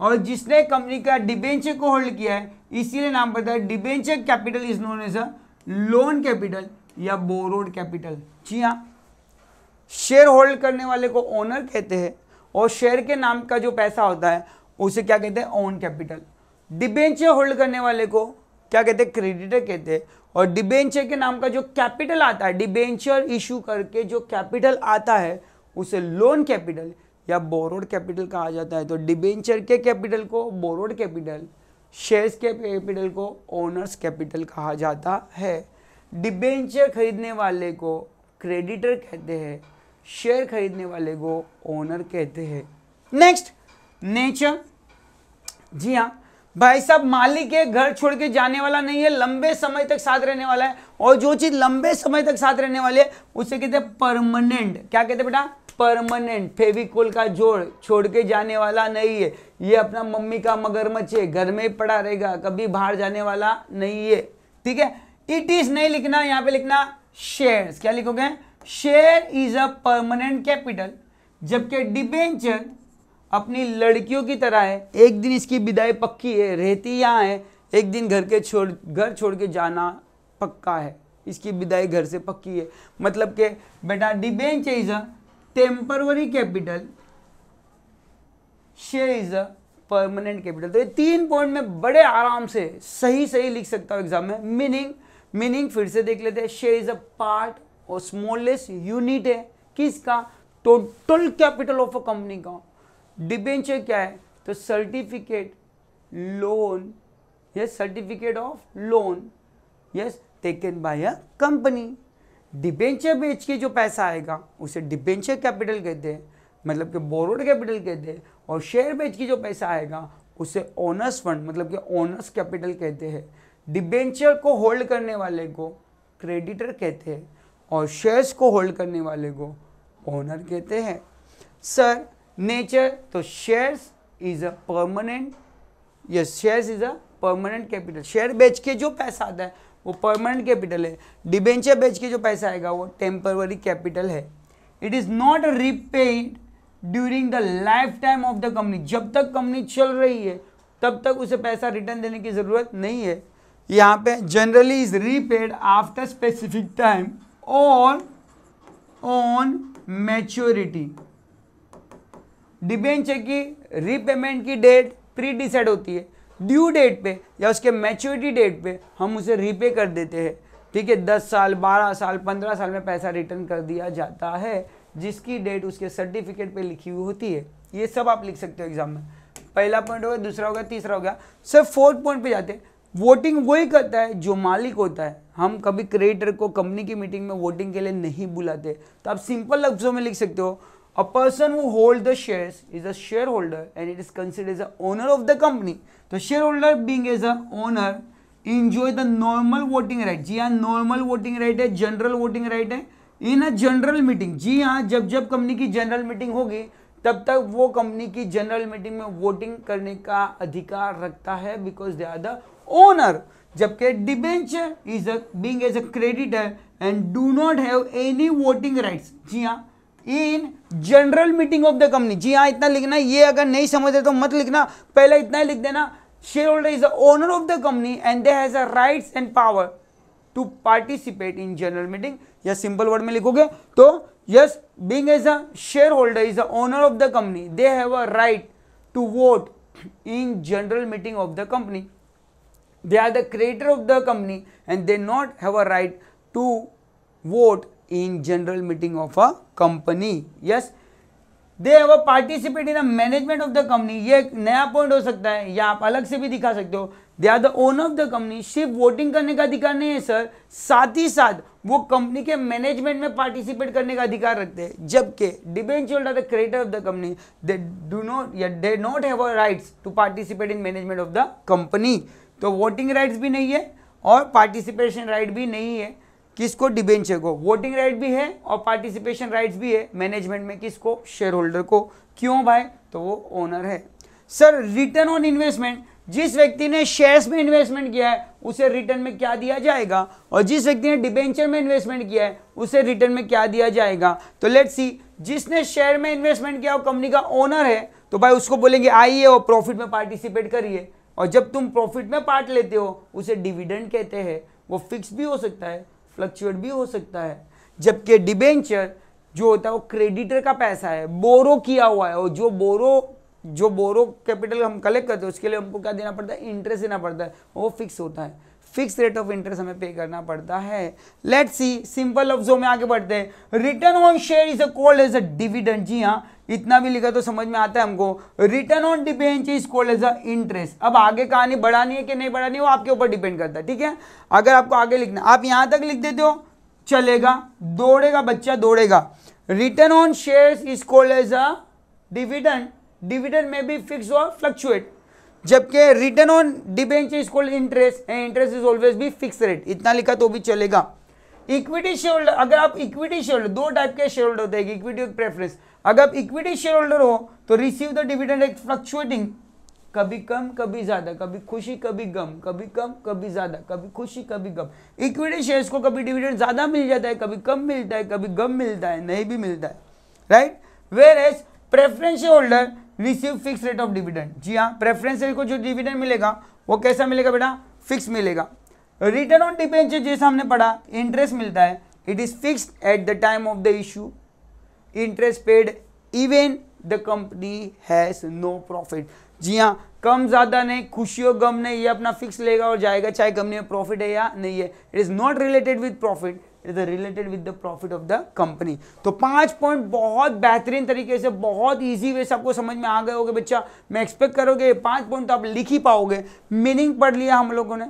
और जिसने कंपनी का डिबेंचर को होल्ड किया है इसीलिए नाम पड़ता है debenture capital is known as a loan capital या बोरोड कैपिटल। जी हाँ, शेयर होल्ड करने वाले को ओनर कहते हैं और शेयर के नाम का जो पैसा होता है उसे क्या कहते हैं? Own capital. डिबेंचर होल्ड करने वाले को क्या कहते हैं? क्रेडिटर कहते हैं। और डिबेंचर के नाम का जो कैपिटल आता है, डिबेंचर इशू करके जो कैपिटल आता है उसे लोन कैपिटल या बोरोड कैपिटल कहा जाता है। तो डिबेंचर के कैपिटल को बोरोड कैपिटल, शेयर्स के कैपिटल को ओनर्स कैपिटल कहा जाता है। डिबेंचर खरीदने वाले को क्रेडिटर कहते हैं, शेयर खरीदने वाले को ओनर कहते हैं। Next, nature. जी हाँ भाई साहब, मालिक है, घर छोड़ के जाने वाला नहीं है, लंबे समय तक साथ रहने वाला है। और जो चीज लंबे समय तक साथ रहने वाली है उसे कहते हैं परमानेंट। क्या कहते हैं बेटा? परमानेंट। फेविकोल का जोड़ छोड़ के जाने वाला नहीं है, ये अपना मम्मी का मगरमच्छ है, घर में पड़ा रहेगा, कभी बाहर जाने वाला नहीं है। ठीक है, इट इज नहीं लिखना, यहाँ पे लिखना शेयर्स। क्या लिखोगे? Share is a permanent capital, जबकि डिबेंचर अपनी लड़कियों की तरह है, एक दिन इसकी विदाई पक्की है, रहती यहाँ है, एक दिन घर छोड़ के जाना पक्का है, इसकी विदाई घर से पक्की है। मतलब के बेटा debenture is a temporary capital, share is a permanent capital. तो ये तीन पॉइंट में बड़े आराम से सही सही लिख सकता हूँ एग्जाम में। मीनिंग फिर से देख लेते हैं। शेयर इज अ पार्ट और स्मॉलेस्ट यूनिट है किसका? Total capital of a company का। डिबेंचर क्या है? तो certificate loan, yes, certificate of loan, yes, taken by a company. Debenture बेच के जो पैसा आएगा उसे डिबेंचर कैपिटल कहते हैं, मतलब कि बोरोड कैपिटल कहते हैं, और शेयर बेच के जो पैसा आएगा उसे ओनर्स फंड मतलब कि ओनर्स कैपिटल कहते हैं। डिबेंचर को होल्ड करने वाले को क्रेडिटर कहते हैं और शेयर्स को होल्ड करने वाले को ओनर कहते हैं। सर नेचर, तो shares is a permanent, yes, shares is a permanent capital. Share बेच के जो पैसा आता है वो परमानेंट कैपिटल है, डिबेंचर बेच के जो पैसा आएगा वो टेम्पररी कैपिटल है। It is not repaid during the life time of the company, जब तक कंपनी चल रही है तब तक उसे पैसा रिटर्न देने की ज़रूरत नहीं है। यहाँ पे generally is repaid after specific time और ऑन मैच्योरिटी। डिबेंचर की रीपेमेंट की डेट प्री डिसाइड होती है, ड्यू डेट पे या उसके मैच्योरिटी डेट पे हम उसे रीपे कर देते हैं, ठीक है। 10 साल 12 साल 15 साल में पैसा रिटर्न कर दिया जाता है, जिसकी डेट उसके सर्टिफिकेट पे लिखी हुई होती है। ये सब आप लिख सकते हो एग्जाम में। पहला पॉइंट हो गया, दूसरा हो गया, तीसरा हो गया। सर फोर्थ पॉइंट पे जाते हैं। वोटिंग वही करता है जो मालिक होता है। हम कभी क्रेडिटर को कंपनी की मीटिंग में वोटिंग के लिए नहीं बुलाते। तो आप सिंपल लफ्जों में लिख सकते हो, a person who hold the shares is a share holder and it is considered as a owner of the company. तो share holder being as a owner enjoy the normal voting right. जी हाँ, normal voting right है, general voting right है, in a general meeting. जी हाँ, जब जब company की general meeting होगी तब तक वो कंपनी की जनरल मीटिंग में वोटिंग करने का अधिकार रखता है, because they are the owner. जबकि debenture is a being as a creditor and do not have any voting rights, जी हाँ, in general meeting of the company. जी हाँ, इतना लिखना है, ये अगर नहीं समझते तो मत लिखना, पहले इतना ही लिख देना। Share holder is the owner of the company and they has a rights and power to participate in general meeting, या सिंपल वर्ड में लिखोगे तो yes, being as a share holder is the owner of the company, they have a right to vote in general meeting of the company. They are the creator of the company and they not have a right to vote in general meeting of a company, yes, they have a participate in the management of the company। ये एक नया point हो सकता है, या आप अलग से भी दिखा सकते हो। they are the owner of the company, सिर्फ वोटिंग करने का अधिकार नहीं है सर, साथ ही साथ वो कंपनी के मैनेजमेंट में पार्टिसिपेट करने का अधिकार रखते हैं। जबकि debenture holder the creator of the company, they do not या they not have a rights to participate in management of the company। तो वोटिंग राइट्स भी नहीं है और पार्टिसिपेशन राइट भी नहीं है। किसको? डिबेंचर को। वोटिंग राइट भी है और पार्टिसिपेशन राइट्स भी है मैनेजमेंट में। किसको? शेयर होल्डर को। क्यों भाई? तो वो ओनर है। सर रिटर्न ऑन इन्वेस्टमेंट, जिस व्यक्ति ने शेयर्स में इन्वेस्टमेंट किया है उसे रिटर्न में क्या दिया जाएगा, और जिस व्यक्ति ने डिबेंचर में इन्वेस्टमेंट किया है उसे रिटर्न में क्या दिया जाएगा। तो लेट्स सी, जिसने शेयर में इन्वेस्टमेंट किया और कंपनी का ओनर है तो भाई उसको बोलेंगे आइए और प्रॉफिट में पार्टिसिपेट करिए, और जब तुम प्रॉफिट में पार्ट लेते हो उसे डिविडेंड कहते हैं। वो फिक्स भी हो सकता है, फ्लक्चुएट भी हो सकता है। जबकि डिबेंचर जो होता है वो क्रेडिटर का पैसा है, बोरो किया हुआ है, और जो बोरो कैपिटल हम कलेक्ट करते हैं उसके लिए हमको क्या देना पड़ता है? इंटरेस्ट देना पड़ता है, वो फिक्स होता है, फिक्स रेट ऑफ इंटरेस्ट हमें पे करना पड़ता है। लेट्स सी, सिंपल लफ्जों में आगे बढ़ते हैं। Return on share is called as a dividend. जी हाँ, इतना भी लिखा तो समझ में आता है हमको। Return on debenture is called as a interest. अब आगे कहानी बढ़ानी है कि नहीं बढ़ानी है वो आपके ऊपर डिपेंड करता है, ठीक है। अगर आपको आगे लिखना, आप यहाँ तक लिख देते हो चलेगा, दौड़ेगा बच्चा दौड़ेगा। Return on share is called as a dividend, dividend में भी फिक्स और फ्लक्चुएट। जबकि return on debenture is called interest and interest is always be fix rate. इतना लिखा तो भी चलेगा। इक्विटी शेयर होल्डर, अगर आप इक्विटी शेयर होल्डर, दो टाइप के शेयर होल्डर होते हैं, इक्विटी और प्रेफरेंस। अगर आप इक्विटी शेयर होल्डर हो तो रिसीव द डिविडेंड एक फ्लक्चुएटिंग, कभी कम कभी ज़्यादा, कभी खुशी कभी गम, कभी कम कभी ज़्यादा, कभी खुशी कभी गम। इक्विटी शेयर्स को कभी डिविडेंड ज़्यादा मिल जाता है, कभी कम मिलता है, कभी गम मिलता है, नहीं भी मिलता है, right. Whereas preference share holder receive fix rate of dividend. जी हाँ, प्रेफरेंस शेयर को जो डिविडेंड मिलेगा वो कैसा मिलेगा बेटा, फिक्स मिलेगा। रिटर्न ऑन डिबेंचर जैसा हमने पढ़ा इंटरेस्ट मिलता है, it is fixed at the time of the issue, interest paid even the company has no profit. जी हाँ, कम ज़्यादा नहीं, खुशी हो गम नहीं, ये अपना फिक्स लेगा और जाएगा चाहे कंपनी में प्रॉफिट है या नहीं है। It is not related with profit, it is related with the profit of the company. तो 5 पॉइंट बहुत बेहतरीन तरीके से, बहुत इजी वे से आपको समझ में आ गए होगे बच्चा। मैं एक्सपेक्ट करोगे 5 पॉइंट तो आप लिख ही पाओगे। मीनिंग पढ़ लिया हम लोगों ने,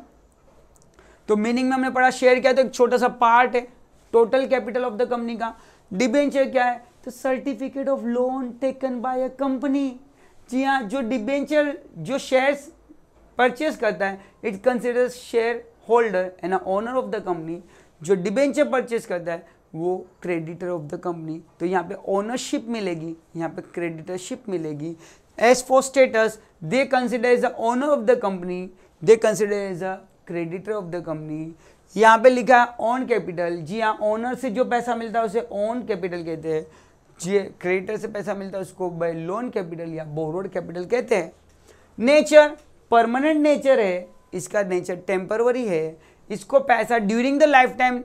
तो मीनिंग में हमने पढ़ा शेयर क्या है तो एक छोटा सा पार्ट है total capital of the company का। डिबेंचर क्या है तो certificate of loan taken by a company. जी हाँ, जो डिबेंचर जो शेयर्स परचेस करता है it considers share holder and owner of the company. जो डिबेंचर परचेस करता है वो क्रेडिटर ऑफ द कंपनी। तो यहाँ पे ओनरशिप मिलेगी, यहाँ पे क्रेडिटरशिप मिलेगी। As for status they consider as the owner of the company, they consider as a creditor of the company. यहाँ पे लिखा है ओन कैपिटल। जी हाँ, ओनर से जो पैसा मिलता है उसे ओन कैपिटल कहते हैं। जी, क्रेडिटर से पैसा मिलता है उसको बाय लोन कैपिटल या बोरोड कैपिटल कहते हैं। नेचर परमानेंट नेचर है, इसका नेचर टेम्पररी है, इसको पैसा during the life time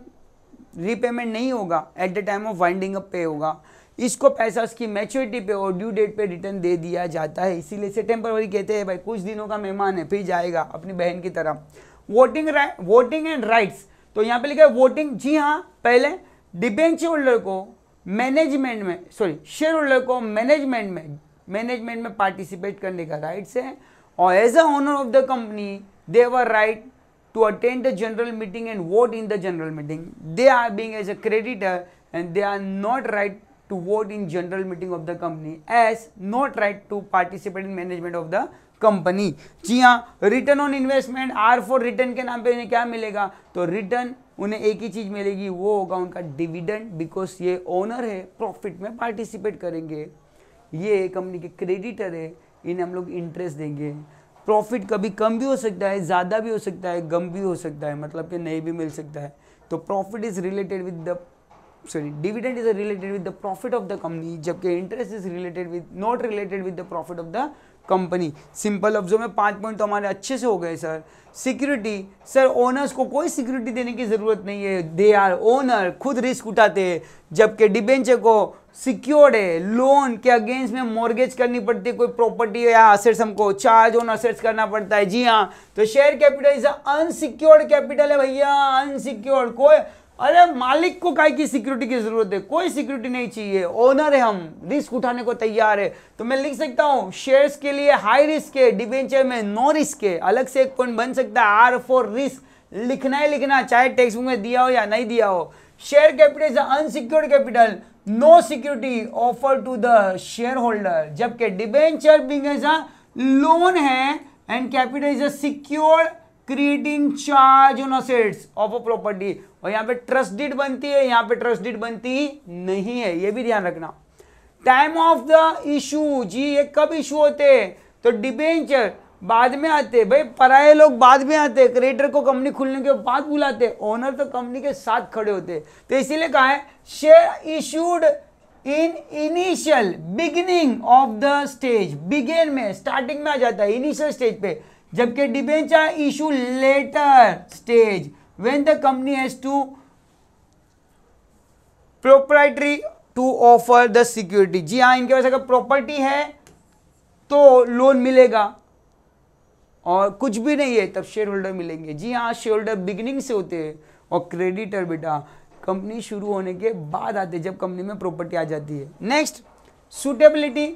repayment नहीं होगा, at the time of winding up पे होगा। इसको पैसा उसकी मैच्योरिटी पे और ड्यू डेट पे रिटर्न दे दिया जाता है, इसीलिए इसे टेम्पररी कहते हैं। भाई कुछ दिनों का मेहमान है, फिर जाएगा अपनी बहन की तरह। वोटिंग एंड राइट्स, तो यहाँ पे लिखा है वोटिंग। जी हाँ, पहले डिबेंचर होल्डर को मैनेजमेंट में शेयर होल्डर को मैनेजमेंट में पार्टिसिपेट करने का राइट्स है। और as a owner of the company they were right to attend the general meeting and vote in the general meeting. They are being as a creditor and they are not right to vote in general meeting of the company, as not right to participate in management of the company. जी हाँ, return on investment are for return के नाम पे उन्हें क्या मिलेगा तो return उन्हें एक ही चीज़ मिलेगी, वो होगा उनका डिविडेंड, बिकॉज ये ओनर है, प्रॉफिट में पार्टिसिपेट करेंगे, ये कंपनी के क्रेडिटर है, इन्हें हम लोग इंटरेस्ट देंगे। प्रॉफिट कभी कम भी हो सकता है, ज़्यादा भी हो सकता है, कम भी हो सकता है, मतलब कि नहीं भी मिल सकता है। तो profit is related with the dividend is related with the profit of the company, जबकि interest is related with not related with the profit of the company. Simple लफ्जों में 5 पॉइंट तो हमारे अच्छे से हो गए सर। सिक्योरिटी, सर ओनर्स को कोई सिक्योरिटी देने की ज़रूरत नहीं है, दे आर ओनर, खुद रिस्क उठाते हैं, जबकि डिबेंचर को सिक्योर्ड है, लोन के अगेंस्ट में मॉर्गेज करनी पड़ती है, कोई प्रॉपर्टी या असेट्स हमको चार्ज ऑन असेट्स करना पड़ता है। जी हाँ, तो share capital is unsecured capital है भैया, अनसिक्योर्ड। कोई अरे मालिक को काहे की सिक्योरिटी की जरूरत है, कोई सिक्योरिटी नहीं चाहिए, ओनर है, हम रिस्क उठाने को तैयार है। तो मैं लिख सकता हूँ शेयर्स के लिए हाई रिस्क है, डिबेंचर में नो रिस्क है, अलग से एक पॉइंट बन सकता है आर फॉर रिस्क, लिखना है लिखना, चाहे टेक्स्ट बुक में दिया हो या नहीं दिया हो। Share capital is unsecured capital, no security offer to the share holder, जबकि debenture being as a loan है and capital is a secured creating charge on assets of a property. और यहाँ पे ट्रस्ट डीड बनती है, यहाँ पे trust deed बनती नहीं है, ये भी ध्यान रखना। टाइम ऑफ द इशू, जी ये कब इशू होते हैं तो डिबेंचर बाद में आते, भाई पराये लोग बाद में आते, क्रेडिटर को कंपनी खुलने के बाद बुलाते, ओनर तो कंपनी के साथ खड़े होते। तो इसीलिए कहा है share issued in initial beginning of the stage, begin में स्टार्टिंग में आ जाता है, इनिशियल स्टेज पे, जबकि debenture issue later stage when the company has to proprietary to offer the security. जी हाँ, इनके पास अगर प्रॉपर्टी है तो लोन मिलेगा और कुछ भी नहीं है तब शेयर होल्डर मिलेंगे। जी हाँ, शेयर होल्डर बिगिनिंग से होते हैं और क्रेडिटर बेटा कंपनी शुरू होने के बाद आते हैं, जब कंपनी में प्रॉपर्टी आ जाती है। नेक्स्ट सूटेबिलिटी,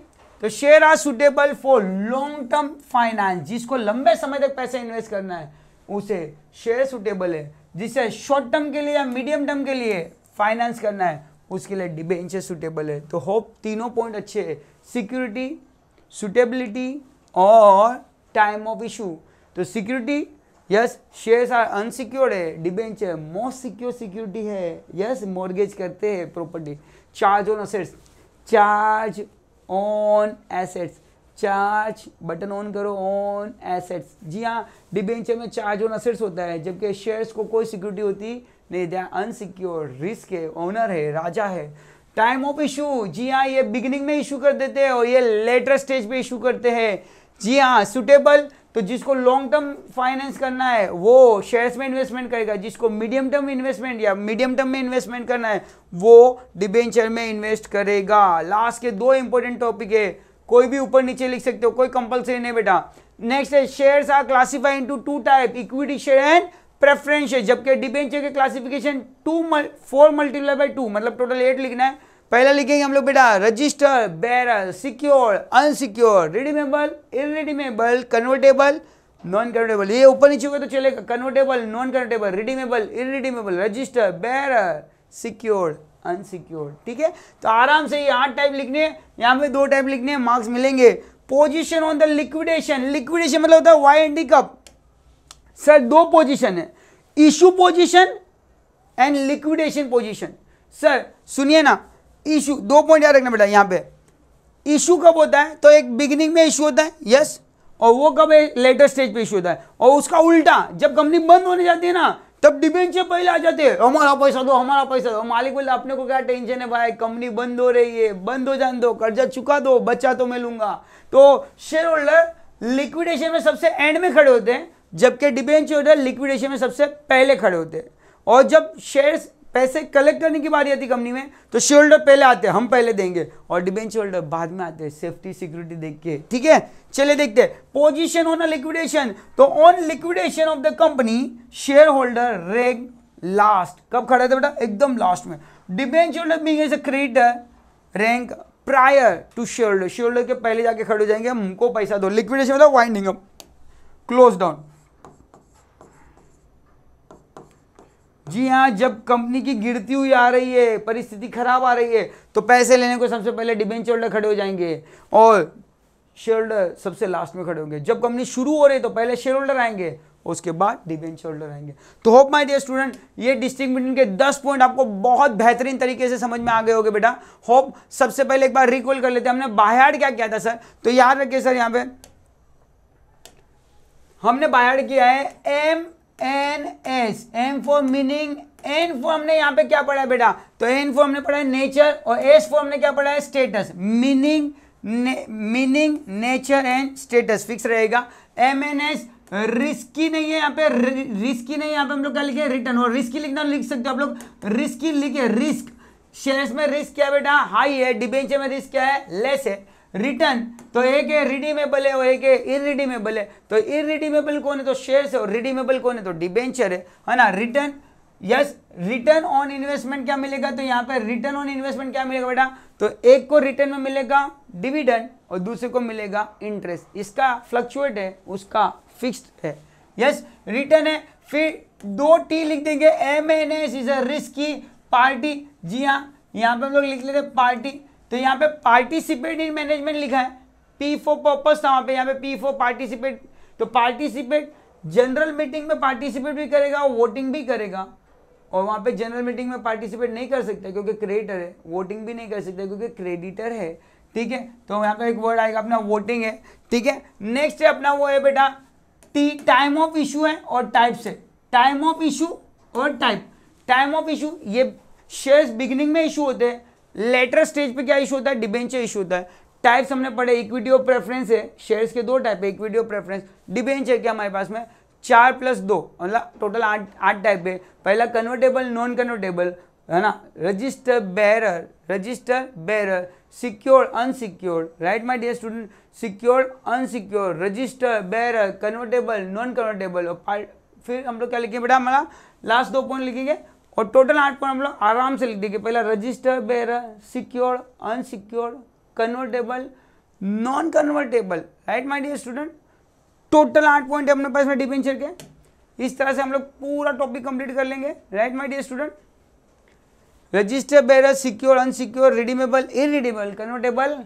तो share are suitable for long term finance, जिसको लंबे समय तक पैसा इन्वेस्ट करना है उसे शेयर सुटेबल है, जिसे शॉर्ट टर्म के लिए या मीडियम टर्म के लिए फाइनेंस करना है उसके लिए डिबेंचर सुटेबल है। तो होप तीनों पॉइंट अच्छे हैं, सिक्योरिटी, सुटेबिलिटी और टाइम ऑफ इशू। तो security, yes shares are unsecured है, डिबेंचर मोस्ट सिक्योर सिक्योरिटी है, यस मॉर्गेज करते हैं property. Charge on assets, charge on assets, charge button on करो ऑन एसेट्स। जी हाँ, डिबेंचर में चार्ज ऑन असेट्स होता है, जबकि शेयर्स को कोई सिक्योरिटी होती नहीं, दे आर अनसिक्योर, रिस्क है, ओनर है, राजा है। टाइम ऑफ इशू, जी हाँ ये बिगिनिंग में इशू कर देते हैं और ये लेटर स्टेज पे इशू करते हैं। जी हाँ सुटेबल, तो जिसको लॉन्ग टर्म फाइनेंस करना है वो शेयर्स में इन्वेस्टमेंट करेगा, जिसको मीडियम टर्म इन्वेस्टमेंट या मीडियम टर्म में इन्वेस्टमेंट करना है वो डिबेंचर में इन्वेस्ट करेगा। लास्ट के दो इंपॉर्टेंट टॉपिक है, कोई भी ऊपर नीचे लिख सकते हो, कोई कंपलसरी नहीं बेटा। नेक्स्ट है shares are classified into two type, equity share and preference share, जबकि डिबेंचर के क्लासिफिकेशन 4 × 2 मतलब टोटल 8 लिखना है। पहला लिखेंगे हम लोग बेटा register, bearer, secure, unsecure, redeemable, irredeemable, convertible, non convertible. ये ऊपर नीचे हुए तो चलेगा, convertible, non convertible, redeemable, irredeemable, register, bearer, secured, unsecured. ठीक है, तो आराम से ये 8 टाइप लिखने, यहाँ पे 2 टाइप लिखने, मार्क्स मिलेंगे। Position on the liquidation, liquidation मतलब होता है Y and D cup. Sir 2 position है, issue position and liquidation position. Sir सुनिए ना, इशू 2 पॉइंट याद रखना बेटा, यहाँ पे इशू कब होता है तो एक बिगिनिंग में इशू होता है, यस, और वो कब है लेटर स्टेज पे इशू होता है। और उसका उल्टा, जब कंपनी बंद होने जाती है ना तब डिबेंचर पहले आ जाते हैं, हमारा पैसा दो, हमारा पैसा दो। मालिक बोले अपने को क्या टेंशन है भाई, कंपनी बंद हो रही है, बंद हो जाने दो, कर्जा चुका दो, बच्चा तो मैं लूंगा। तो शेयर होल्डर लिक्विडेशन में सबसे एंड में खड़े होते हैं, जबकि डिबेंचर होल्डर लिक्विडेशन में सबसे पहले खड़े होते हैं। और जब शेयर्स पैसे कलेक्ट करने की बारी आती कंपनी में तो शेयर होल्डर पहले आते हैं, हम पहले देंगे, और डिबेंचर होल्डर बाद में आते हैं, सेफ्टी सिक्योरिटी देख के। ठीक है, चले देखते हैं पोजीशन ऑन लिक्विडेशन। तो on liquidation of the company share holder rank last, कब खड़ा था बेटा, एकदम लास्ट में। Debenture holder being as a creditor rank prior to share holder, share holder के पहले जाके खड़े हो जाएंगे, हमको पैसा दो। लिक्विडेशन मतलब वाइंडिंग अप, क्लोज डाउन। जी हाँ, जब कंपनी की गिरती हुई आ रही है, परिस्थिति खराब आ रही है, तो पैसे लेने को सबसे पहले डिबेंचर होल्डर खड़े हो जाएंगे और शेयर होल्डर सबसे लास्ट में खड़े होंगे। जब कंपनी शुरू हो रही है तो पहले शेयर होल्डर आएंगे, उसके बाद डिबेंचर होल्डर आएंगे। तो होप माय डियर स्टूडेंट, ये डिस्टिंक्शन के 10 पॉइंट आपको बहुत बेहतरीन तरीके से समझ में आ गए होंगे बेटा। होप सबसे पहले एक बार रिकॉल कर लेते हैं, हमने बायहार्ड क्या किया था सर, तो याद रखिए सर, यहाँ पे हमने बायहार्ड किया है M N S, M for meaning, N for हमने यहाँ पे क्या पढ़ा है बेटा, तो एन फॉर हमने पढ़ा है नेचर, और एस फॉर हमने क्या पढ़ा है status. Meaning nature and status fix रहेगा। एम एन एस रिस्की नहीं है, यहाँ पे रिस्की नहीं है, यहाँ पे हम लोग क्या लिखे रिटर्न, और रिस्की लिखना लिख सकते हो आप लोग, रिस्की लिखे। रिस्क शेयर्स में रिस्क क्या है बेटा, हाई है, डिबेंचर में रिस्क क्या है, लेस है। रिटर्न तो एक है रिडीमेबल है और एक है इररिडीमेबल है, तो इररिडीमेबल कौन है, तो शेयर्स है, और रिडीमेबल कौन है, तो डिबेंचर है ना। Return, yes, return on investment क्या मिलेगा, तो यहाँ पर रिटर्न ऑन इन्वेस्टमेंट क्या मिलेगा बेटा, तो एक को रिटर्न में मिलेगा डिविडेंड और दूसरे को मिलेगा इंटरेस्ट, इसका फ्लक्चुएट है, उसका फिक्स्ड है। यस, रिटर्न है, फिर 2 टी लिख देंगे, M N S is a risky party. जी हाँ, यहाँ पर हम लोग लिख लेते हैं पार्टी, तो यहाँ पे पार्टिसिपेट इन मैनेजमेंट लिखा है, पी फॉर पर्पस था वहाँ पे, यहाँ पे पी फॉर पार्टिसिपेट, तो पार्टिसिपेट जनरल मीटिंग में पार्टिसिपेट भी करेगा और वोटिंग भी करेगा, और वहाँ पे जनरल मीटिंग में पार्टिसिपेट नहीं कर सकता क्योंकि क्रेडिटर है, वोटिंग भी नहीं कर सकता क्योंकि क्रेडिटर है। ठीक है, तो यहाँ पे एक वर्ड आएगा अपना वोटिंग है। ठीक है, नेक्स्ट है अपना वो है बेटा टी, टाइम ऑफ इशू है और टाइप से, टाइम ऑफ इशू और टाइप। टाइम ऑफ इशू, ये शेयर्स बिगिनिंग में इशू होते हैं, लेटर स्टेज पे क्या इशू होता है, डिबेंचर इशू होता है। टाइप्स हमने पढ़े, इक्विटी और प्रेफरेंस है, शेयर्स के 2 टाइप है, इक्विटी और प्रेफरेंस। डिबेंचर क्या हमारे पास में 4 + 2 मतलब टोटल 8 टाइप है, पहला कन्वर्टेबल, नॉन कन्वर्टेबल, है ना, register bearer, register bearer, secured, unsecured. Right my dear student, secured, unsecured, register bearer, convertible, non convertible, और फिर हम लोग क्या लिखेंगे बेटा, हमारा लास्ट 2 पॉइंट लिखेंगे और टोटल 8 पॉइंट हम लोग आराम से लिख देंगे। पहला register bearer, secured, unsecured, convertible, non convertible. Right my dear student, total 8 point है अपने पास में डिबेंचर के। इस तरह से हम लोग पूरा टॉपिक कंप्लीट कर लेंगे। Right my dear student, register bearer, secured, unsecured, redeemable, irredeemable, convertible,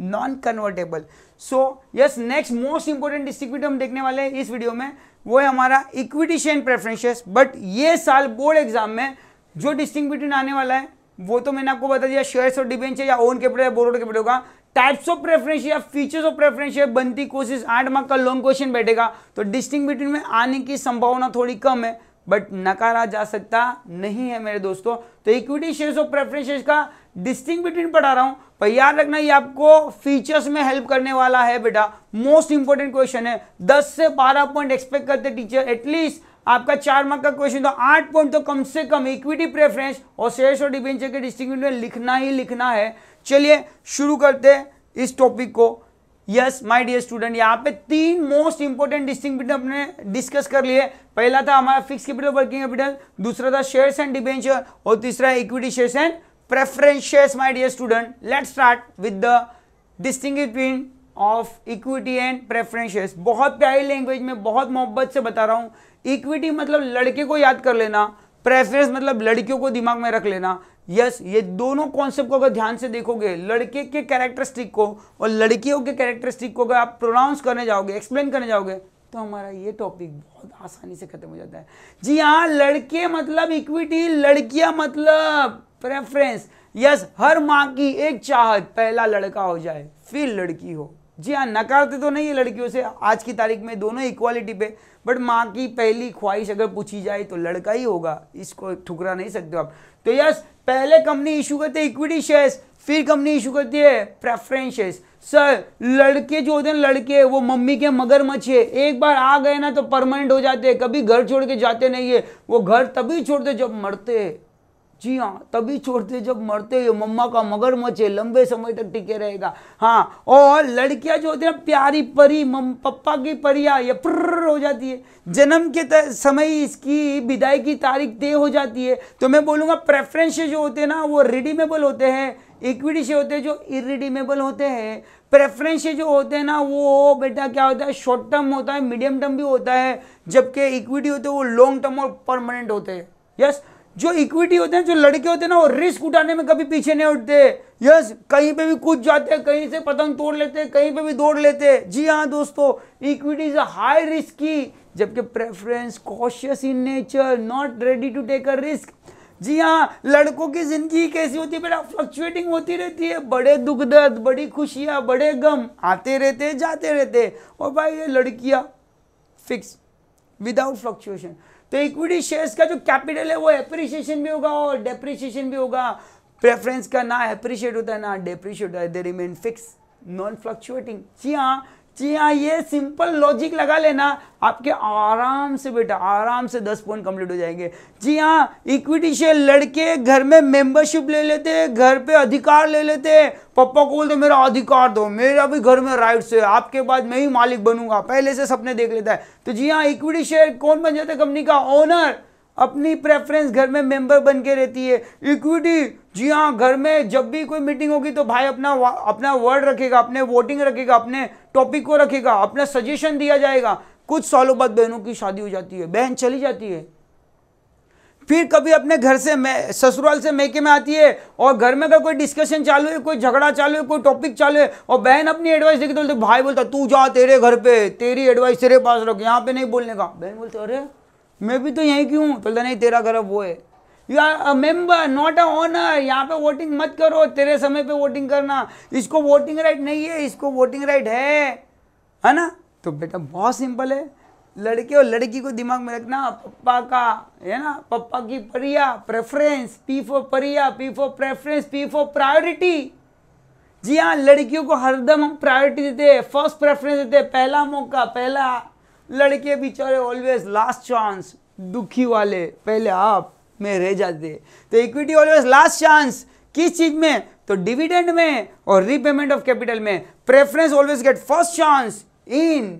non convertible. So yes, next most important distributor हम देखने वाले हैं इस वीडियो में, वो है हमारा इक्विटी शेयर प्रेफरेंसेस। बट ये साल बोर्ड एग्जाम में जो डिस्टिंक्शन आने वाला है वो तो मैंने आपको बता दिया, शेयर्स और डिबेंचर या ओन कैपिटल या बोरोड कैपिटल होगा। टाइप्स ऑफ प्रेफरेंस या फीचर्स ऑफ प्रेफरेंस बनती कोशिश 8 मार्क का लॉन्ग क्वेश्चन बैठेगा, तो डिस्टिंक्शन में आने की संभावना थोड़ी कम है, बट नकारा जा सकता नहीं है मेरे दोस्तों। तो इक्विटी शेयर्स और प्रेफरेंसेस का डिस्टिंग बिटवीन पढ़ा रहा हूं, पर याद रखना ये आपको फीचर्स में हेल्प करने वाला है बेटा। मोस्ट इंपॉर्टेंट क्वेश्चन है, 10 से 12 पॉइंट एक्सपेक्ट करते टीचर, एटलीस्ट आपका 4 मार्क का क्वेश्चन तो 8 पॉइंट तो कम से कम इक्विटी प्रेफरेंस और शेयर्स और डिबेंचर के डिस्टिंग्विश में लिखना ही लिखना है। चलिए शुरू करते हैं इस टॉपिक को। यस माय डियर स्टूडेंट, यहाँ पे 3 मोस्ट इंपॉर्टेंट डिस्टिंग्विश हमने डिस्कस कर लिए। पहला था हमारा फिक्स कैपिटल वर्किंग कैपिटल, दूसरा था शेयर्स एंड डिबेंचर और तीसरा equity shares and preference shares. My dear student, let's start with the distinguish between of equity and preference shares. बहुत प्यारी लैंग्वेज में बहुत मोहब्बत से बता रहा हूँ। इक्विटी मतलब लड़के को याद कर लेना, प्रेफरेंस मतलब लड़कियों को दिमाग में रख लेना। यस, ये दोनों कॉन्सेप्ट को अगर ध्यान से देखोगे, लड़के के कैरेक्टरिस्टिक को और लड़कियों के कैरेक्टरिस्टिक को अगर आप प्रोनाउंस करने जाओगे, एक्सप्लेन करने जाओगे, तो हमारा ये टॉपिक बहुत आसानी से खत्म हो जाता है। जी हाँ, लड़के मतलब इक्विटी, लड़कियाँ मतलब प्रेफरेंस। यस, हर माँ की एक चाहत पहला लड़का हो जाए फिर लड़की हो। जी हाँ, नकारते तो नहीं है लड़कियों से आज की तारीख में, दोनों इक्वालिटी पे, बट माँ की पहली ख्वाहिश अगर पूछी जाए तो लड़का ही होगा, इसको ठुकरा नहीं सकते आप। तो यस, पहले कंपनी इशू करती है इक्विटी शेयर्स, फिर कंपनी इशू करती है प्रेफरेंस शेयर्स। सर लड़के जो होते हैं लड़के, वो मम्मी के मगरमच्छ है, एक बार आ गए ना तो परमानेंट हो जाते हैं, कभी घर छोड़ के जाते नहीं है। वो घर तभी छोड़ते जब मरते हैं। जी हाँ, तभी छोड़ते जब मरते हैं। मम्मा का मगरमच्छ है, लंबे समय तक टिके रहेगा। हाँ, और लड़कियां जो होती है ना प्यारी परी, पप्पा की परिया, ये प्र हो जाती है। जन्म के समय इसकी विदाई की तारीख तय हो जाती है। तो मैं बोलूँगा प्रेफरेंस जो होते हैं ना वो रिडीमेबल होते हैं, इक्विटी से होते हैं जो इरिडीमेबल होते हैं। प्रेफरेंस जो होते हैं ना वो बेटा क्या होता है, शॉर्ट टर्म होता है, मीडियम टर्म भी होता है, जबकि इक्विटी होते हैं वो लॉन्ग टर्म और परमानेंट होते हैं। यस, जो इक्विटी होते हैं, जो लड़के होते हैं ना, वो रिस्क उठाने में कभी पीछे नहीं उठते। यस, कहीं पे भी कूद जाते हैं, कहीं से पतंग तोड़ लेते हैं, कहीं पे भी दौड़ लेते हैं। जी हाँ दोस्तों, equity is a high risk की, जबकि preference cautious in nature, not ready to take a risk. जी हाँ, लड़कों की जिंदगी कैसी होती है बेटा, फ्लक्चुएटिंग होती रहती है, बड़े दुख दर्द, बड़ी खुशियाँ, बड़े गम आते रहते जाते रहते, और भाई ये लड़कियाँ फिक्स विदाउट फ्लक्चुएशन। तो इक्विटी शेयर्स का जो कैपिटल है वो एप्रिसिएशन भी होगा और डेप्रिसिएशन भी होगा। प्रेफरेंस का ना एप्रिशिएट होता है ना डेप्रिशिएट होता है, they remain fix, non fluctuating. जी हाँ जी हाँ, ये सिंपल लॉजिक लगा लेना, आपके आराम से बेटा आराम से 10 पॉइंट कंप्लीट हो जाएंगे। जी हाँ, इक्विटी शेयर लड़के घर में मेंबरशिप ले लेते हैं, घर पे अधिकार ले लेते हैं, पप्पा को बोलते मेरा अधिकार दो, मेरा भी घर में राइट्स है, आपके बाद मैं ही मालिक बनूंगा, पहले से सपने देख लेता है। तो जी हाँ, इक्विटी शेयर कौन बन जाता है, कंपनी का ओनर। अपनी प्रेफरेंस घर में मेंबर बन के रहती है। इक्विटी जी हाँ, घर में जब भी कोई मीटिंग होगी तो भाई अपना वर्ड रखेगा, अपने वोटिंग रखेगा, अपने टॉपिक को रखेगा, अपना सजेशन दिया जाएगा। कुछ सालों बाद बहनों की शादी हो जाती है, बहन चली जाती है, फिर कभी अपने घर से ससुराल से मैके में आती है, और घर में अगर कोई डिस्कशन चालू है, कोई झगड़ा चालू है, कोई टॉपिक चालू है, और बहन अपनी एडवाइस देगी तो भाई बोलता तू जा तेरे घर पे, तेरी एडवाइस तेरे पास रख, यहाँ पे नहीं बोलने का। बहन बोलते अरे मैं भी तो यहीं क्यों, बोलता नहीं तेरा घर अब वो है। You are a member not a owner, यहाँ पे वोटिंग मत करो, तेरे समय पे वोटिंग करना, इसको वोटिंग राइट नहीं है, इसको वोटिंग राइट है ना। तो बेटा बहुत सिंपल है, लड़के और लड़की को दिमाग में रखना, पप्पा का है ना, पप्पा की परिया, प्रेफरेंस, पी फॉर परिया, P for preference, P for priority. जी हाँ, लड़कियों को हरदम हम प्रायोरिटी देते हैं, फर्स्ट प्रेफरेंस देते हैं, पहला मौका पहला, लड़के बेचारे ऑलवेज लास्ट चांस, दुखी वाले पहले आप में रह जाते। तो इक्विटी ऑलवेज लास्ट चांस किस चीज में, तो डिविडेंड में और रीपेमेंट ऑफ कैपिटल में। Preference always get first chance in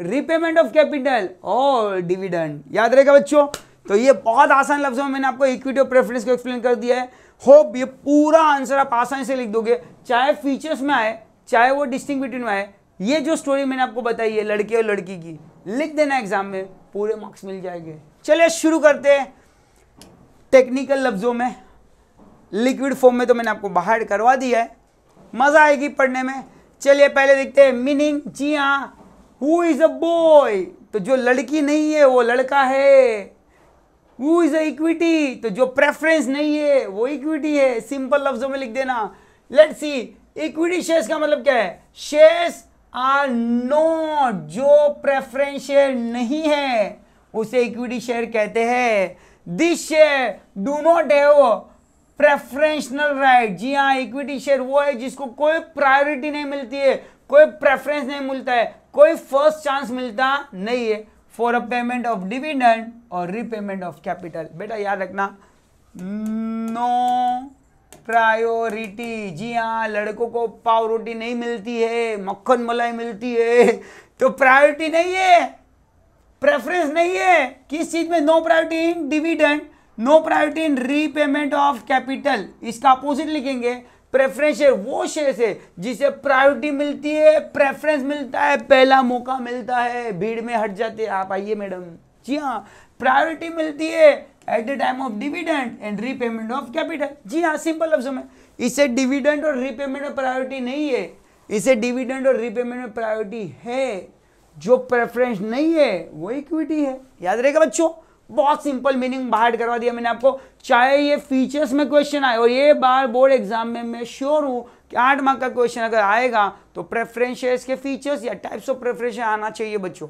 repayment of capital और डिविडेंड। याद रहेगा बच्चों। तो ये बहुत आसान लफ्जों में मैंने आपको इक्विटी और प्रेफरेंस को एक्सप्लेन कर दिया है। होप ये पूरा आंसर आप आसानी से लिख दोगे, चाहे फीचर्स में आए चाहे वो डिस्टिंक्ट बिटवीन में आए। ये जो स्टोरी मैंने आपको बताई है लड़के और लड़की की, लिख देना एग्जाम में, पूरे मार्क्स मिल जाएंगे। चलिए शुरू करते हैं टेक्निकल लफ्जों में। लिक्विड फॉर्म में तो मैंने आपको बाहर करवा दिया है, मजा आएगी पढ़ने में। चलिए पहले देखते हैं मीनिंग। जी हाँ, हु इज अ बॉय, तो जो लड़की नहीं है वो लड़का है। हु इज अ इक्विटी, तो जो प्रेफरेंस नहीं है वो इक्विटी है। सिंपल लफ्जों में लिख देना। लेट्स सी, इक्विटी शेयर्स का मतलब क्या है, शेयर्स आर नॉट, जो प्रेफरेंस शेयर नहीं है उसे इक्विटी शेयर कहते हैं। This share do not have preferential right. जी हाँ, इक्विटी शेयर वो है जिसको कोई प्रायोरिटी नहीं मिलती है, कोई प्रेफरेंस नहीं मिलता है, कोई फर्स्ट चांस मिलता नहीं है for a payment of dividend और रीपेमेंट ऑफ कैपिटल। बेटा याद रखना, नो प्रायोरिटी। जी हाँ, लड़कों को पाव रोटी नहीं मिलती है, मक्खन मलाई मिलती है, तो प्रायोरिटी नहीं है, प्रेफरेंस नहीं है किस चीज में। No priority in dividend, no priority in repayment of capital. इसका अपोजिट लिखेंगे, प्रेफरेंस शेयर वो शेयर है जिसे प्रायोरिटी मिलती है, प्रेफरेंस मिलता है, पहला मौका मिलता है, भीड़ में हट जाते हैं। आप आइए मैडम, जी हाँ, प्रायोरिटी मिलती है at the time of dividend and repayment of capital. जी हाँ, सिंपल लफ्जों में, इसे डिविडेंड और रीपेमेंट में प्रायोरिटी नहीं है, इसे डिविडेंड और रीपेमेंट में प्रायोरिटी है। जो प्रेफरेंस नहीं है वो इक्विटी है। याद रहेगा बच्चों, बहुत सिंपल मीनिंग बाहर करवा दिया मैंने आपको। चाहे ये फीचर्स में क्वेश्चन आए, और ये बार बोर्ड एग्जाम में मैं श्योर हूँ कि 8 मार्क का क्वेश्चन अगर आएगा तो प्रेफरेंस शेयर्स के फीचर्स या टाइप्स ऑफ प्रेफरेंस आना चाहिए बच्चों।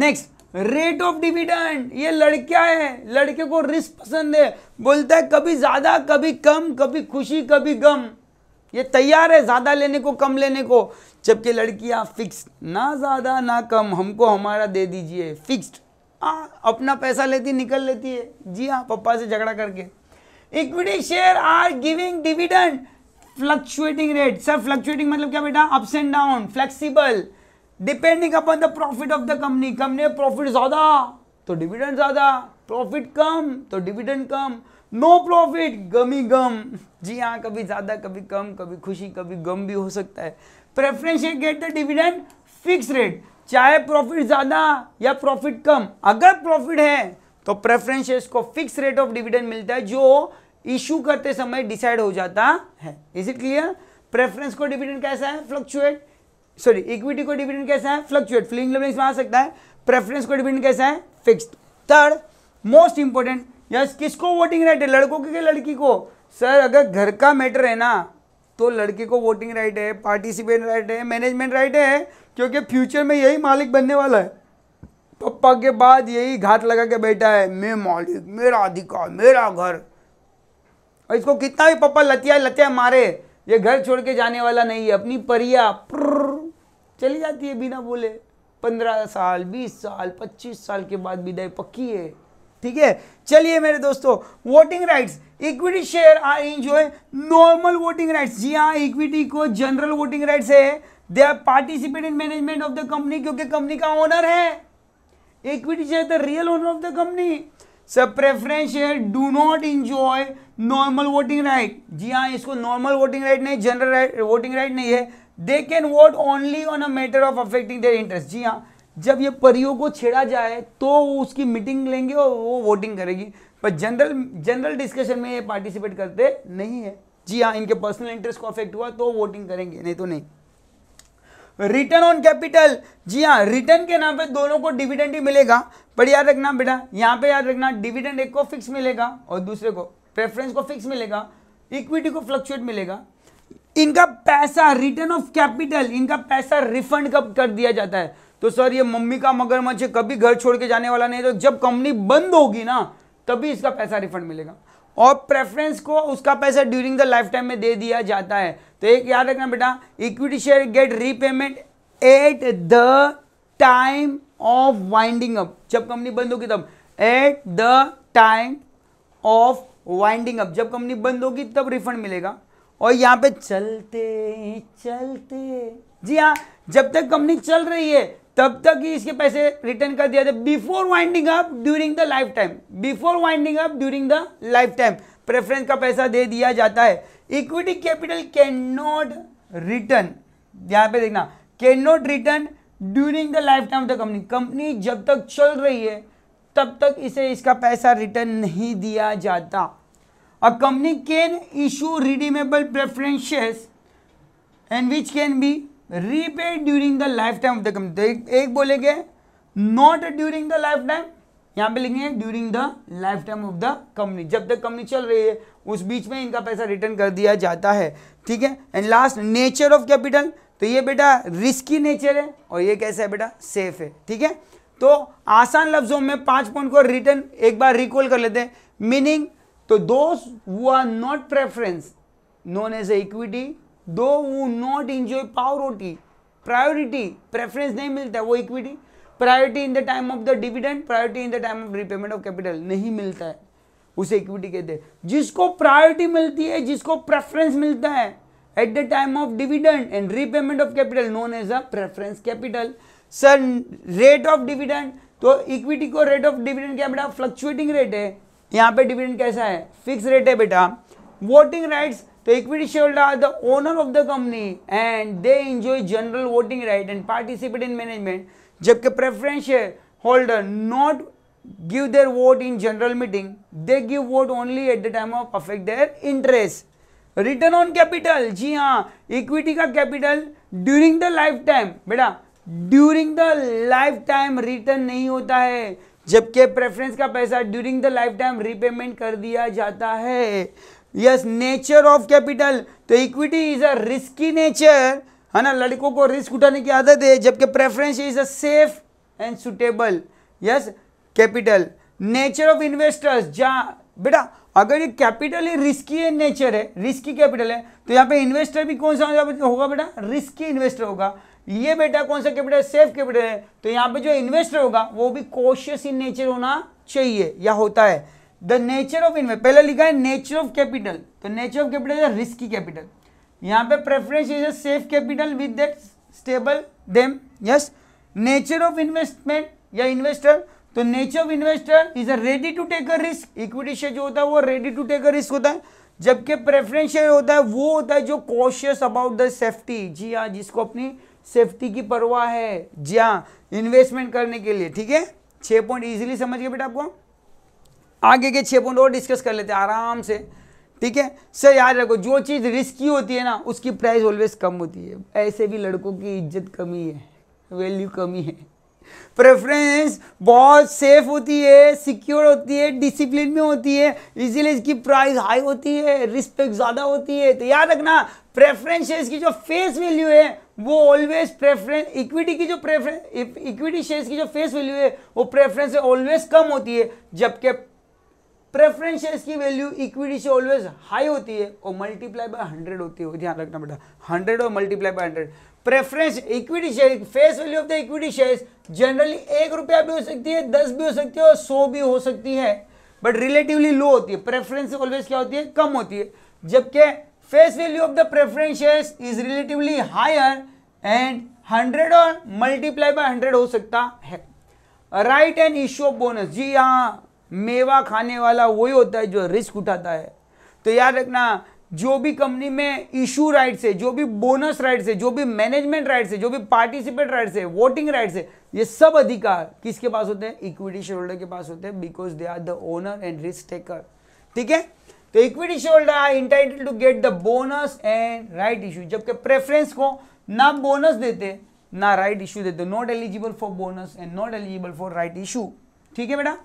Next, rate of dividend. ये लड़कियां हैं, लड़के को रिस्क पसंद है, बोलता है कभी ज्यादा कभी कम, कभी खुशी कभी गम। ये तैयार है ज्यादा लेने को, कम लेने को, जबकि लड़कियां फिक्स, ना ज्यादा ना कम, हमको हमारा दे दीजिए, फिक्स्ड। अपना पैसा लेती, निकल लेती है। जी हाँ, पापा से झगड़ा करके। Equity share are giving dividend fluctuating rate. Sir fluctuating मतलब क्या बेटा? Ups and down, flexible, depending upon the profit of the company. Company profit ज्यादा तो डिविडेंड ज्यादा, प्रॉफिट कम तो डिविडेंड कम, नो प्रॉफिट गमी गम। जी हाँ, कभी ज्यादा कभी कम, कभी खुशी कभी गम भी हो सकता है। Preference share get the dividend fix rate. चाहे प्रॉफिट ज्यादा या प्रॉफिट कम, अगर प्रॉफिट है तो प्रेफरेंस शेयर्स को फिक्स रेट ऑफ डिविडेंड मिलता है, जो इशू करते समय डिसाइड हो जाता है। Is it clear? प्रेफरेंस को डिविडेंड कैसा है? फ्लक्चुएट। सॉरी, इक्विटी को डिविडेंड कैसा है? फ्लक्चुएट, फ्लोइंग लेवरेज में आ सकता है। प्रेफरेंस को डिविडेंड कैसा है? Fixed. Third most important, yes, किसको वोटिंग राइट है? लड़कों के लड़की को। सर अगर घर का मैटर है ना तो लड़के को वोटिंग राइट है, पार्टिसिपेट राइट है, मैनेजमेंट राइट है, क्योंकि फ्यूचर में यही मालिक बनने वाला है। पप्पा के बाद यही घाट लगा के बैठा है, मैं मालिक, मेरा अधिकार, मेरा घर। और इसको कितना भी पप्पा लतिया लतिया मारे, ये घर छोड़ के जाने वाला नहीं है। अपनी परिया चली जाती है बिना बोले, 15 साल, 20 साल, 25 साल के बाद विदाई पक्की है। ठीक है, चलिए मेरे दोस्तों, voting rights. Equity share are enjoy normal voting rights. जी हाँ, इक्विटी को जनरल वोटिंग राइट्स है। They are participate in management of the company, क्योंकि कंपनी का ओनर है। Equity share the real owner of the company. सब preference share do not enjoy normal voting right. जी हाँ, इसको नॉर्मल वोटिंग राइट नहीं, general voting right नहीं है। They can vote only on a matter of affecting their interest. जी हाँ, जब ये परियों को छेड़ा जाए तो उसकी मीटिंग लेंगे और वो वोटिंग करेगी, पर जनरल डिस्कशन में ये पार्टिसिपेट करते नहीं है। जी हाँ, इनके पर्सनल इंटरेस्ट को अफेक्ट हुआ तो वोटिंग करेंगे, नहीं तो नहीं। Return on capital. जी हाँ, रिटर्न के नाम पे दोनों को डिविडेंड ही मिलेगा, पर याद रखना बेटा, यहाँ पे याद रखना, डिविडेंड एक को फिक्स मिलेगा और दूसरे को, प्रेफरेंस को फिक्स मिलेगा, इक्विटी को फ्लक्चुएट मिलेगा। इनका पैसा, रिटर्न ऑफ कैपिटल, इनका पैसा रिफंड कब कर दिया जाता है? तो सर ये मम्मी का मगरमच्छ, कभी घर छोड़ के जाने वाला नहीं, तो जब कंपनी बंद होगी ना तभी इसका पैसा रिफंड मिलेगा। और प्रेफरेंस को उसका पैसा ड्यूरिंग द लाइफ टाइम में दे दिया जाता है। तो एक याद रखना बेटा, equity share get repayment at the time of winding up. जब कंपनी बंद होगी तब, at the time of winding up, जब कंपनी बंद होगी तब रिफंड मिलेगा। और यहाँ पे चलते चलते, जी हाँ, जब तक कंपनी चल रही है तब तक ही इसके पैसे रिटर्न कर दिया जाए। Before winding up during the life time, before winding up during the life time preference का पैसा दे दिया जाता है। Equity capital can not return, यहाँ पे देखना, can not return during the life time of the company. Company जब तक चल रही है तब तक इसे इसका पैसा रिटर्न नहीं दिया जाता। A company can issue redeemable preference shares and which can be repay during the life time of the company. एक बोलेंगे not during the life time, यहाँ पे लिखेंगे during the life time of the company, जब तक company चल रही है उस बीच में इनका पैसा रिटर्न कर दिया जाता है। ठीक है, and last nature of capital. तो ये बेटा रिस्की नेचर है और ये कैसा है बेटा? सेफ है। ठीक है, तो आसान लफ्जों में 5 पॉइंट को रिटर्न एक बार रिकॉल कर लेते हैं। मीनिंग, तो those who are not preference known as equity, those who not enjoy priority, preference नहीं मिलता है वो equity, priority in the time of the dividend, priority in the time of repayment of capital नहीं मिलता है उसे equity कहते हैं। जिसको priority मिलती है, जिसको preference मिलता है at the time of dividend and repayment of capital known as a preference capital। Sir rate of dividend, तो equity को rate of dividend क्या बेटा fluctuating rate है, यहाँ पे dividend कैसा है fixed rate है बेटा। voting rights, तो equity shareholder are the owner of the company and they enjoy general voting right and participate in management, जबकि preference shareholder not give their vote in general meeting, they give vote only at the time of affect their interest। Return on capital, जी हाँ equity का capital during the life time बेटा during the life time return नहीं होता है, जबकि preference का पैसा during the life time repayment कर दिया जाता है। यस, नेचर ऑफ कैपिटल, तो equity is a risky nature है ना, लड़कों को रिस्क उठाने की आदत है, जबकि preference is a safe and suitable yes capital. Nature of investors, जहाँ बेटा अगर ये कैपिटल है रिस्की है नेचर है रिस्की कैपिटल है, तो यहाँ पे इन्वेस्टर भी कौन सा होगा बेटा रिस्की इन्वेस्टर होगा। ये बेटा कौन सा कैपिटल है सेफ कैपिटल है, तो यहाँ पे जो इन्वेस्टर होगा वो भी कॉशियस इन नेचर होना चाहिए या होता है। द नेचर ऑफ इन्वेस्ट, पहले लिखा है नेचर ऑफ कैपिटल, तो nature of capital is risky capital, यहाँ पे preference is a safe capital with that stable them yes. Nature of investment या इन्वेस्टर, तो nature of investor is a ready to take a risk, equity share जो होता है वो ready to take a risk होता है, जबकि preference share होता है वो होता है जो कॉशियस अबाउट द सेफ्टी, जी हाँ जिसको अपनी सेफ्टी की परवाह है जी हाँ इन्वेस्टमेंट करने के लिए। ठीक है, 6 पॉइंट ईजिली समझ गए बेटा, आपको आगे के 6 पॉइंट और डिस्कस कर लेते हैं आराम से। ठीक है सर, याद रखो जो चीज़ रिस्की होती है ना उसकी प्राइस ऑलवेज कम होती है, ऐसे भी लड़कों की इज्जत कमी है वैल्यू कमी है। प्रेफरेंस बहुत सेफ होती है सिक्योर होती है डिसिप्लिन में होती है, इसीलिए इसकी प्राइस हाई होती है रिस्पेक्ट ज़्यादा होती है। तो याद रखना प्रेफरेंस शेयर्स की जो फेस वैल्यू है वो ऑलवेज प्रेफरेंस इक्विटी की जो प्रेफरेंस इक्विटी शेयर्स की जो फेस वैल्यू है वो प्रेफरेंस से ऑलवेज कम होती है, जबकि प्रेफरेंस शेयर्स की वैल्यू इक्विटी से ऑलवेज हाई होती है और मल्टीप्लाई बाय 100 होती है। ध्यान रखना बेटा 100 और multiply by 100। Preference equity share face value of the equity shares generally 1 रुपया भी हो सकती है 10 भी हो सकती है और 100 भी हो सकती है, बट रिलेटिवली लो होती है, प्रेफरेंस ऑलवेज क्या होती है कम होती है, जबकि face value of the preference shares is relatively higher and 100 और मल्टीप्लाई बाय 100 हो सकता है। Right and issue of bonus, जी हाँ मेवा खाने वाला वही होता है जो रिस्क उठाता है। तो याद रखना जो भी कंपनी में इशू राइट से जो भी बोनस राइट से जो भी मैनेजमेंट राइट से जो भी पार्टिसिपेट राइट से वोटिंग राइट से ये सब अधिकार किसके पास होते हैं इक्विटी शेयर होल्डर के पास होते हैं, because they are the owner and risk taker. ठीक है, तो equity share holder are entitled to get the bonus and right issue, जबकि प्रेफरेंस को ना बोनस देते ना राइट इशू देते, not eligible for bonus and not eligible for right issue. ठीक है बेटा,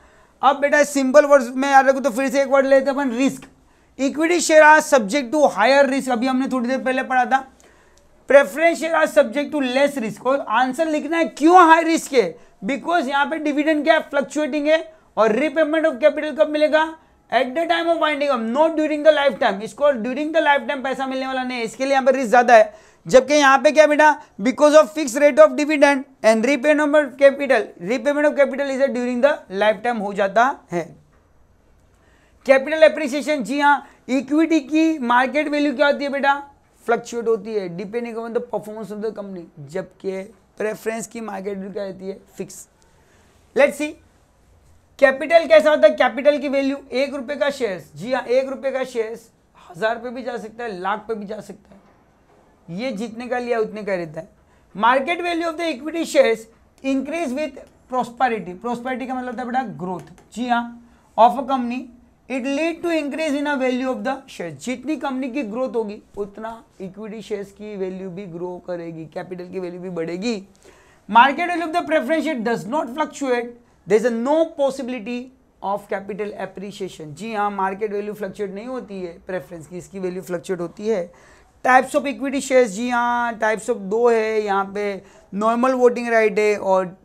अब बेटा सिंपल वर्ड्स में याद रखो तो फिर से एक वर्ड लेते हैं अपन risk. Equity share are subject to higher risk, अभी हमने थोड़ी देर पहले पढ़ा था। Preference share are subject to less risk, और आंसर लिखना है क्यों हाई रिस्क है, बिकॉज यहाँ पे डिविडेंड क्या फ्लक्चुएटिंग है और रीपेमेंट ऑफ कैपिटल कब मिलेगा at the time of winding up, not during the life time, इसको ड्यूरिंग द लाइफ टाइम पैसा मिलने वाला नहीं है, इसके लिए यहाँ पर रिस्क ज्यादा है। जबकि यहाँ पे क्या बेटा because of fix rate of dividend and repayment of capital is during the life time हो जाता है। कैपिटल एप्रिसिएशन, जी हाँ इक्विटी की मार्केट वैल्यू क्या होती है बेटा फ्लक्चुएट होती है depending on the performance of the company, जबकि प्रेफरेंस की मार्केट वैल्यू क्या रहती है फिक्स। लेट्स सी कैपिटल कैसा होता है, कैपिटल की वैल्यू 1 रुपये का शेयर्स, जी हाँ 1 रुपये का शेयर्स 1000 पे भी जा सकता है लाख पे भी जा सकता है, ये जितने का लिया उतने का रहता है। Market value of the equity shares increase with prosperity, prosperity का मतलब होता है बेटा ग्रोथ, जी हाँ of a company, it lead to increase in a value of the share, जितनी कंपनी की ग्रोथ होगी उतना इक्विटी शेयर्स की वैल्यू भी ग्रो करेगी कैपिटल की वैल्यू भी बढ़ेगी। Market value of the preference share does not fluctuate, there is no possibility of capital appreciation, जी हाँ मार्केट वैल्यू फ्लक्चुएट नहीं होती है प्रेफरेंस की, इसकी वैल्यू फ्लक्चुएट होती है। टाइप्स ऑफ इक्विटी शेयर्स, जी हाँ टाइप्स ऑफ 2 है, यहाँ पे नॉर्मल वोटिंग राइट है और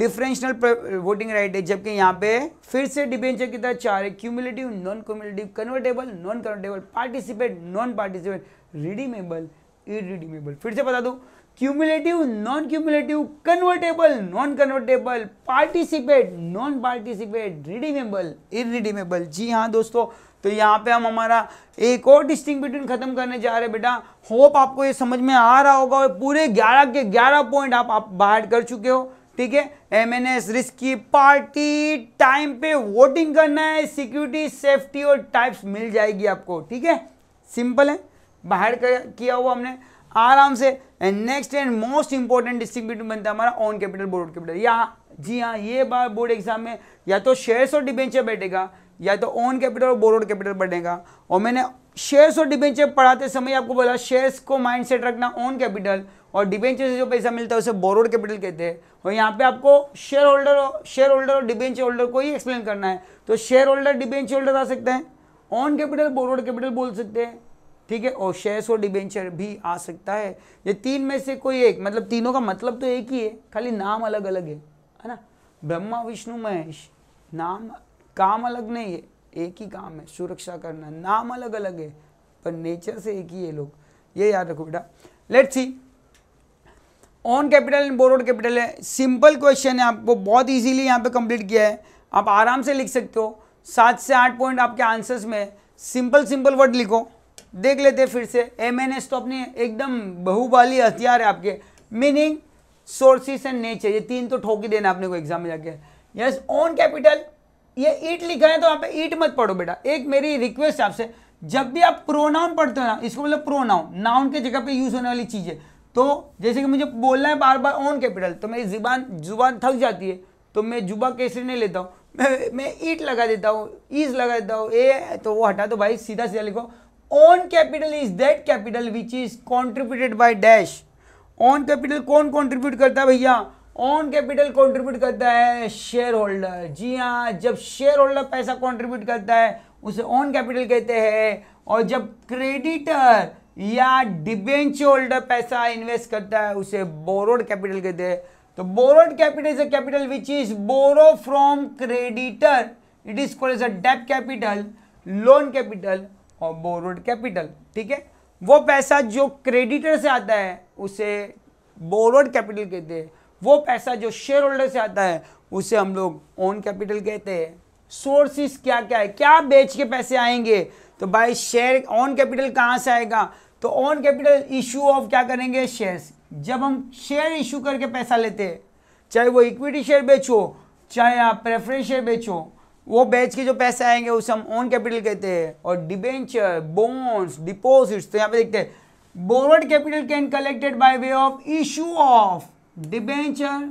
डिफरेंशियल वोटिंग राइट है, जबकि यहाँ पे फिर से डिबेंचर की तरह चार है, cumulative, non cumulative, convertible, non convertible, participate, non participate, redeemable, irredeemable. फिर से बता दो, cumulative, non cumulative, convertible, non convertible, participate, non participate, redeemable, irredeemable. जी हाँ दोस्तों, तो यहाँ पे हम हमारा एक और डिस्टिंग बिटवीन खत्म करने जा रहे हैं बेटा। होप आपको ये समझ में आ रहा होगा। पूरे 11 के 11 पॉइंट आप बाहर कर चुके हो, ठीक है। एमएनएस रिस्क की पार्टी, टाइम पे वोटिंग करना है, सिक्योरिटी, सेफ्टी और टाइप्स मिल जाएगी आपको, ठीक है। सिंपल है, बाहर किया हुआ हमने आराम से। And next and most important distinct between बनता है हमारा ऑन कैपिटल, बोर्ड कैपिटल। या जी हाँ, ये बार बोर्ड एग्जाम में या तो शेयर्स और डिबेंचर बैठेगा, या तो ऑन कैपिटल और बोरोड कैपिटल बढ़ेगा। और मैंने शेयर्स और डिबेंचर पढ़ाते समय आपको बोला, शेयर्स को माइंड सेट रखना ऑन कैपिटल, और डिबेंचर से जो पैसा मिलता है उसे बोरोड कैपिटल कहते हैं। और यहाँ पे आपको शेयर होल्डर और डिबेंचर होल्डर को ही एक्सप्लेन करना है। तो शेयर होल्डर, डिबेंचर होल्डर आ सकते हैं, ऑन कैपिटल, बोरोड कैपिटल बोल सकते हैं, ठीक है। और शेयर्स और डिबेंचर भी आ सकता है। ये तीन में से कोई एक, मतलब तीनों का मतलब तो एक ही है, खाली नाम अलग अलग है ना। ब्रह्मा विष्णु महेश, नाम काम अलग नहीं है, एक ही काम है, सुरक्षा करना। नाम अलग अलग है पर नेचर से एक ही है लोग, ये याद रखो बेटा। Let's see, own capital and borrowed capital है। सिंपल क्वेश्चन है, आपको बहुत इजीली यहाँ पे कंप्लीट किया है, आप आराम से लिख सकते हो। 7 से 8 पॉइंट आपके आंसर्स में। सिंपल वर्ड लिखो, देख लेते फिर से। एमएनएस तो अपनी एकदम बहुबाली हथियार है आपके, मीनिंग, सोर्सेस एंड नेचर, ये तीन तो ठोक ही देना आपने को एग्जाम में जाके। यस, ऑन कैपिटल, ये ईट लिखा है तो आप ईट मत पढ़ो बेटा। एक मेरी रिक्वेस्ट आपसे, जब भी आप प्रोनाउन पढ़ते हो ना, इसको मतलब प्रोनाउन, नाउन के जगह पे यूज होने वाली चीजें। तो जैसे कि मुझे बोलना है बार बार ऑन कैपिटल, तो मेरी जुबान थक जाती है, तो मैं जुबा कैसे नहीं लेता हूँ, मैं ईट लगा देता हूँ, ईज लगा देता हूँ, ए तो वो हटा दो भाई, सीधा सीधा लिखो। Own capital is that capital which is contributed by dash. Own capital कौन कॉन्ट्रीब्यूट करता है भैया? ऑन कैपिटल कंट्रीब्यूट करता है शेयर होल्डर। जी हाँ, जब शेयर होल्डर पैसा कंट्रीब्यूट करता है उसे ऑन कैपिटल कहते हैं। और जब क्रेडिटर या डिबेंचर होल्डर पैसा इन्वेस्ट करता है उसे बोरोड कैपिटल कहते हैं। तो borrowed capital is a capital which is borrow from creditor, it is called as a debt capital, loan capital और बोरोड कैपिटल, ठीक है। वो पैसा जो क्रेडिटर से आता है उसे बोरोड कैपिटल कहते हैं। वो पैसा जो शेयर होल्डर से आता है उसे हम लोग ओन कैपिटल कहते हैं। सोर्सेस क्या क्या है, क्या बेच के पैसे आएंगे? तो भाई शेयर, ओन कैपिटल कहाँ से आएगा? तो ओन कैपिटल इशू ऑफ क्या करेंगे? शेयर्स। जब हम शेयर इशू करके पैसा लेते हैं, चाहे वो इक्विटी शेयर बेचो, चाहे आप प्रेफरेंस शेयर बेचो, वो बेच के जो पैसे आएंगे उसे हम ओन कैपिटल कहते हैं। और डिबेंचर, बॉन्ड्स, डिपॉजिट्स, तो यहाँ पे देखते हैं borrowed capital can collected by way of issue of debenture,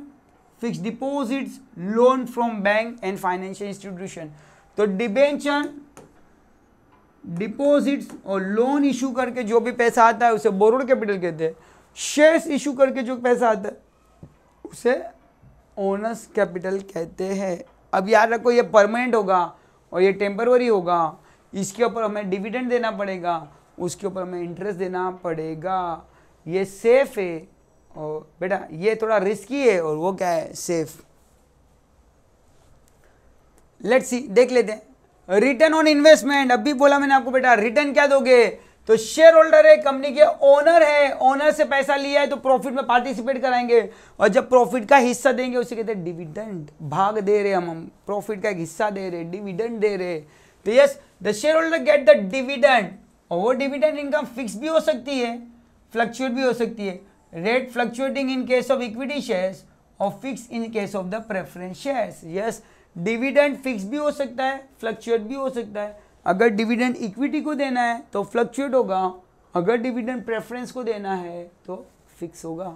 fix deposits, loan from bank and financial institution. तो डिबेंचर, डिपॉजिट्स और लोन इशू करके जो भी पैसा आता है उसे बोरोड कैपिटल कहते हैं। शेयर्स इशू करके जो पैसा आता है उसे ओनर्स कैपिटल कहते हैं। अब याद रखो, ये परमानेंट होगा और ये टेम्पररी होगा। इसके ऊपर हमें डिविडेंड देना पड़ेगा, उसके ऊपर हमें इंटरेस्ट देना पड़ेगा। ये सेफ है और बेटा ये थोड़ा रिस्की है, और वो क्या है? सेफ। लेट्स सी, देख लेते हैं रिटर्न ऑन इन्वेस्टमेंट। अभी बोला मैंने आपको बेटा, रिटर्न क्या दोगे? तो शेयर होल्डर है, कंपनी के ओनर है, ओनर से पैसा लिया है तो प्रॉफिट में पार्टिसिपेट कराएंगे, और जब प्रॉफिट का हिस्सा देंगे उसे कहते हैं डिविडेंड। भाग दे रहे हम प्रॉफिट का एक हिस्सा दे रहे, डिविडेंड दे रहे। तो yes, the share holder get the dividend, और वो डिविडेंड इनकम फिक्स भी हो सकती है, फ्लक्चुएट भी हो सकती है। Rate fluctuating in case of equity shares और fix in case of the preference shares. Yes, dividend fix भी हो सकता है, फ्लक्चुएट भी हो सकता है। अगर डिविडेंड इक्विटी को देना है तो फ्लक्चुएट होगा, अगर डिविडेंड प्रेफरेंस को देना है तो फिक्स होगा।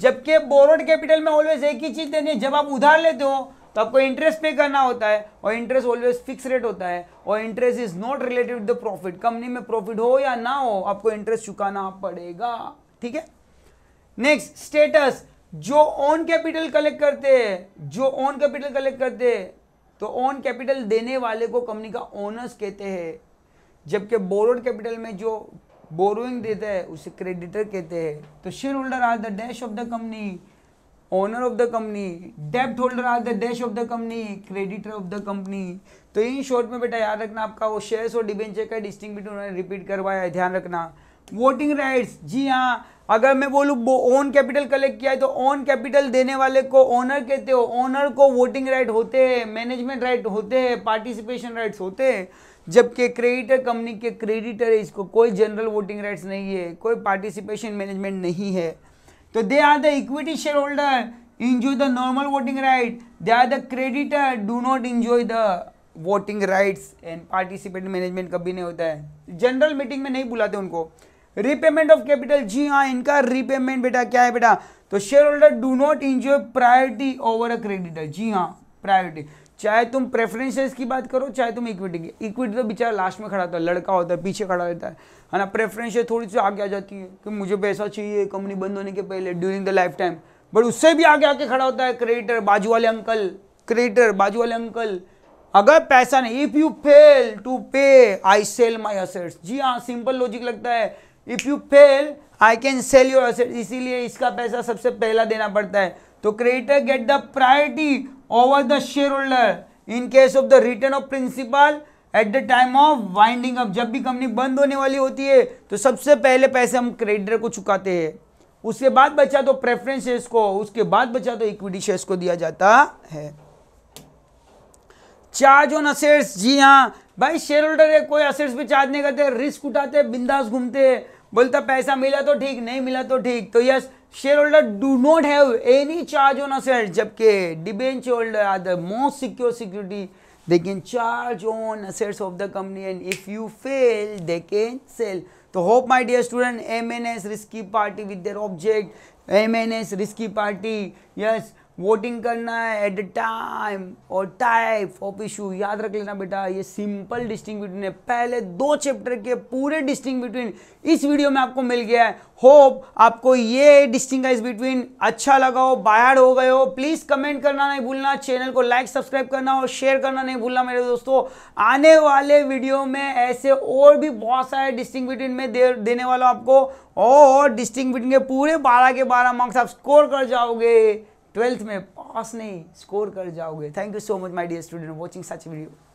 जबकि बोरोड कैपिटल में ऑलवेज एक ही चीज़ देनी है, जब आप उधार लेते हो तो आपको इंटरेस्ट पे करना होता है, और इंटरेस्ट ऑलवेज फिक्स रेट होता है, और interest is not related with the profit. Company में प्रॉफिट हो या ना हो, आपको इंटरेस्ट चुकाना पड़ेगा, ठीक है। नेक्स्ट, स्टेटस, जो ऑन कैपिटल कलेक्ट करते हैं, जो ऑन कैपिटल कलेक्ट करते हैं तो ऑन कैपिटल देने वाले को कंपनी का ओनर्स कहते हैं। जबकि बोरोड कैपिटल में जो बोरोइंग देता है उसे क्रेडिटर कहते हैं। तो share holder are the dash of the company, owner of the company, डेप्ट holder are the dash of the company, creditor of the company. तो इन शॉर्ट में बेटा याद रखना आपका वो शेयर्स और डिबेंचर का डिस्टिंक्ट उन्होंने रिपीट करवाया है, ध्यान रखना। वोटिंग राइट्स, जी हाँ, अगर मैं बोलूँ ओन कैपिटल कलेक्ट किया है तो ओन कैपिटल देने वाले को ओनर कहते हो, ओनर को वोटिंग राइट होते हैं, मैनेजमेंट राइट होते हैं, पार्टिसिपेशन राइट्स होते हैं। जबकि क्रेडिटर कंपनी के क्रेडिटर है, इसको कोई जनरल वोटिंग राइट्स नहीं है, कोई पार्टिसिपेशन मैनेजमेंट नहीं है। तो they are the equity share holder enjoy the normal voting right, they are the creditor do not enjoy the voting rights and participate management कभी नहीं होता है, जनरल मीटिंग में नहीं बुलाते उनको। रिपेमेंट ऑफ कैपिटल, जी हाँ, इनका रिपेमेंट बेटा क्या है बेटा, तो share holder do not enjoy priority over a creditor, जी हाँ प्रायोरिटी, चाहे तुम प्रेफरेंसेस की बात करो चाहे तुम इक्विटी की। इक्विटी तो बेचारा लास्ट में खड़ा होता है, लड़का होता है, पीछे खड़ा रहता है ना, प्रेफरेंसेस थोड़ी सी आगे आ जाती है कि मुझे पैसा चाहिए कंपनी बंद होने के पहले during the life time, but उससे भी आगे आके खड़ा होता है क्रेडिटर, बाजू वाले अंकल, क्रेडिटर बाजू वाले अंकल। अगर पैसा नहीं, इफ़ यू फेल टू पे आई सेल माई असेट्स, जी हाँ सिंपल लॉजिक लगता है, if you fail I can sell your assets, इसीलिए इसका पैसा सबसे पहला देना पड़ता है। तो creditor get the priority over the share holder in case of the return of principal at the time of winding up, जब भी कंपनी बंद होने वाली होती है तो सबसे पहले पैसे हम क्रेडिटर को चुकाते हैं, उसके बाद बचा तो प्रेफरेंस शेयर्स को, उसके बाद बचा तो इक्विटी शेयर्स को दिया जाता है। चार्ज ऑन असेट्स, जी हाँ भाई शेयर होल्डर है, कोई असेट्स पे चार्ज नहीं करते, रिस्क उठाते, बिंदास घूमते, बोलता पैसा मिला तो ठीक नहीं मिला तो ठीक। तो yes share holder do not have any charge on assets, जबकि debenture holder are the most secure security, they can charge on assets of the company and if you fail they can sell. तो hope my dear student, एमएनएस risky party with their object, एमएनएस risky party, yes voting करना है at the time और type of issue, याद रख लेना बेटा। ये सिंपल डिस्टिंग बिटवीन है, पहले दो चैप्टर के पूरे डिस्टिंग बिटवीन इस वीडियो में आपको मिल गया है। होप आपको ये डिस्टिंगाइज बिटवीन अच्छा लगा हो, बायर्ड हो गए हो, प्लीज़ कमेंट करना नहीं भूलना, चैनल को लाइक सब्सक्राइब करना और शेयर करना नहीं भूलना मेरे दोस्तों। आने वाले वीडियो में ऐसे और भी बहुत सारे डिस्टिंग बिटवीन में देने वाला आपको, और डिस्टिंग बिटवीन के पूरे 12 के 12 मार्क्स आप स्कोर कर जाओगे, 12th में पास नहीं स्कोर कर जाओगे। Thank you so much my dear student watching such video.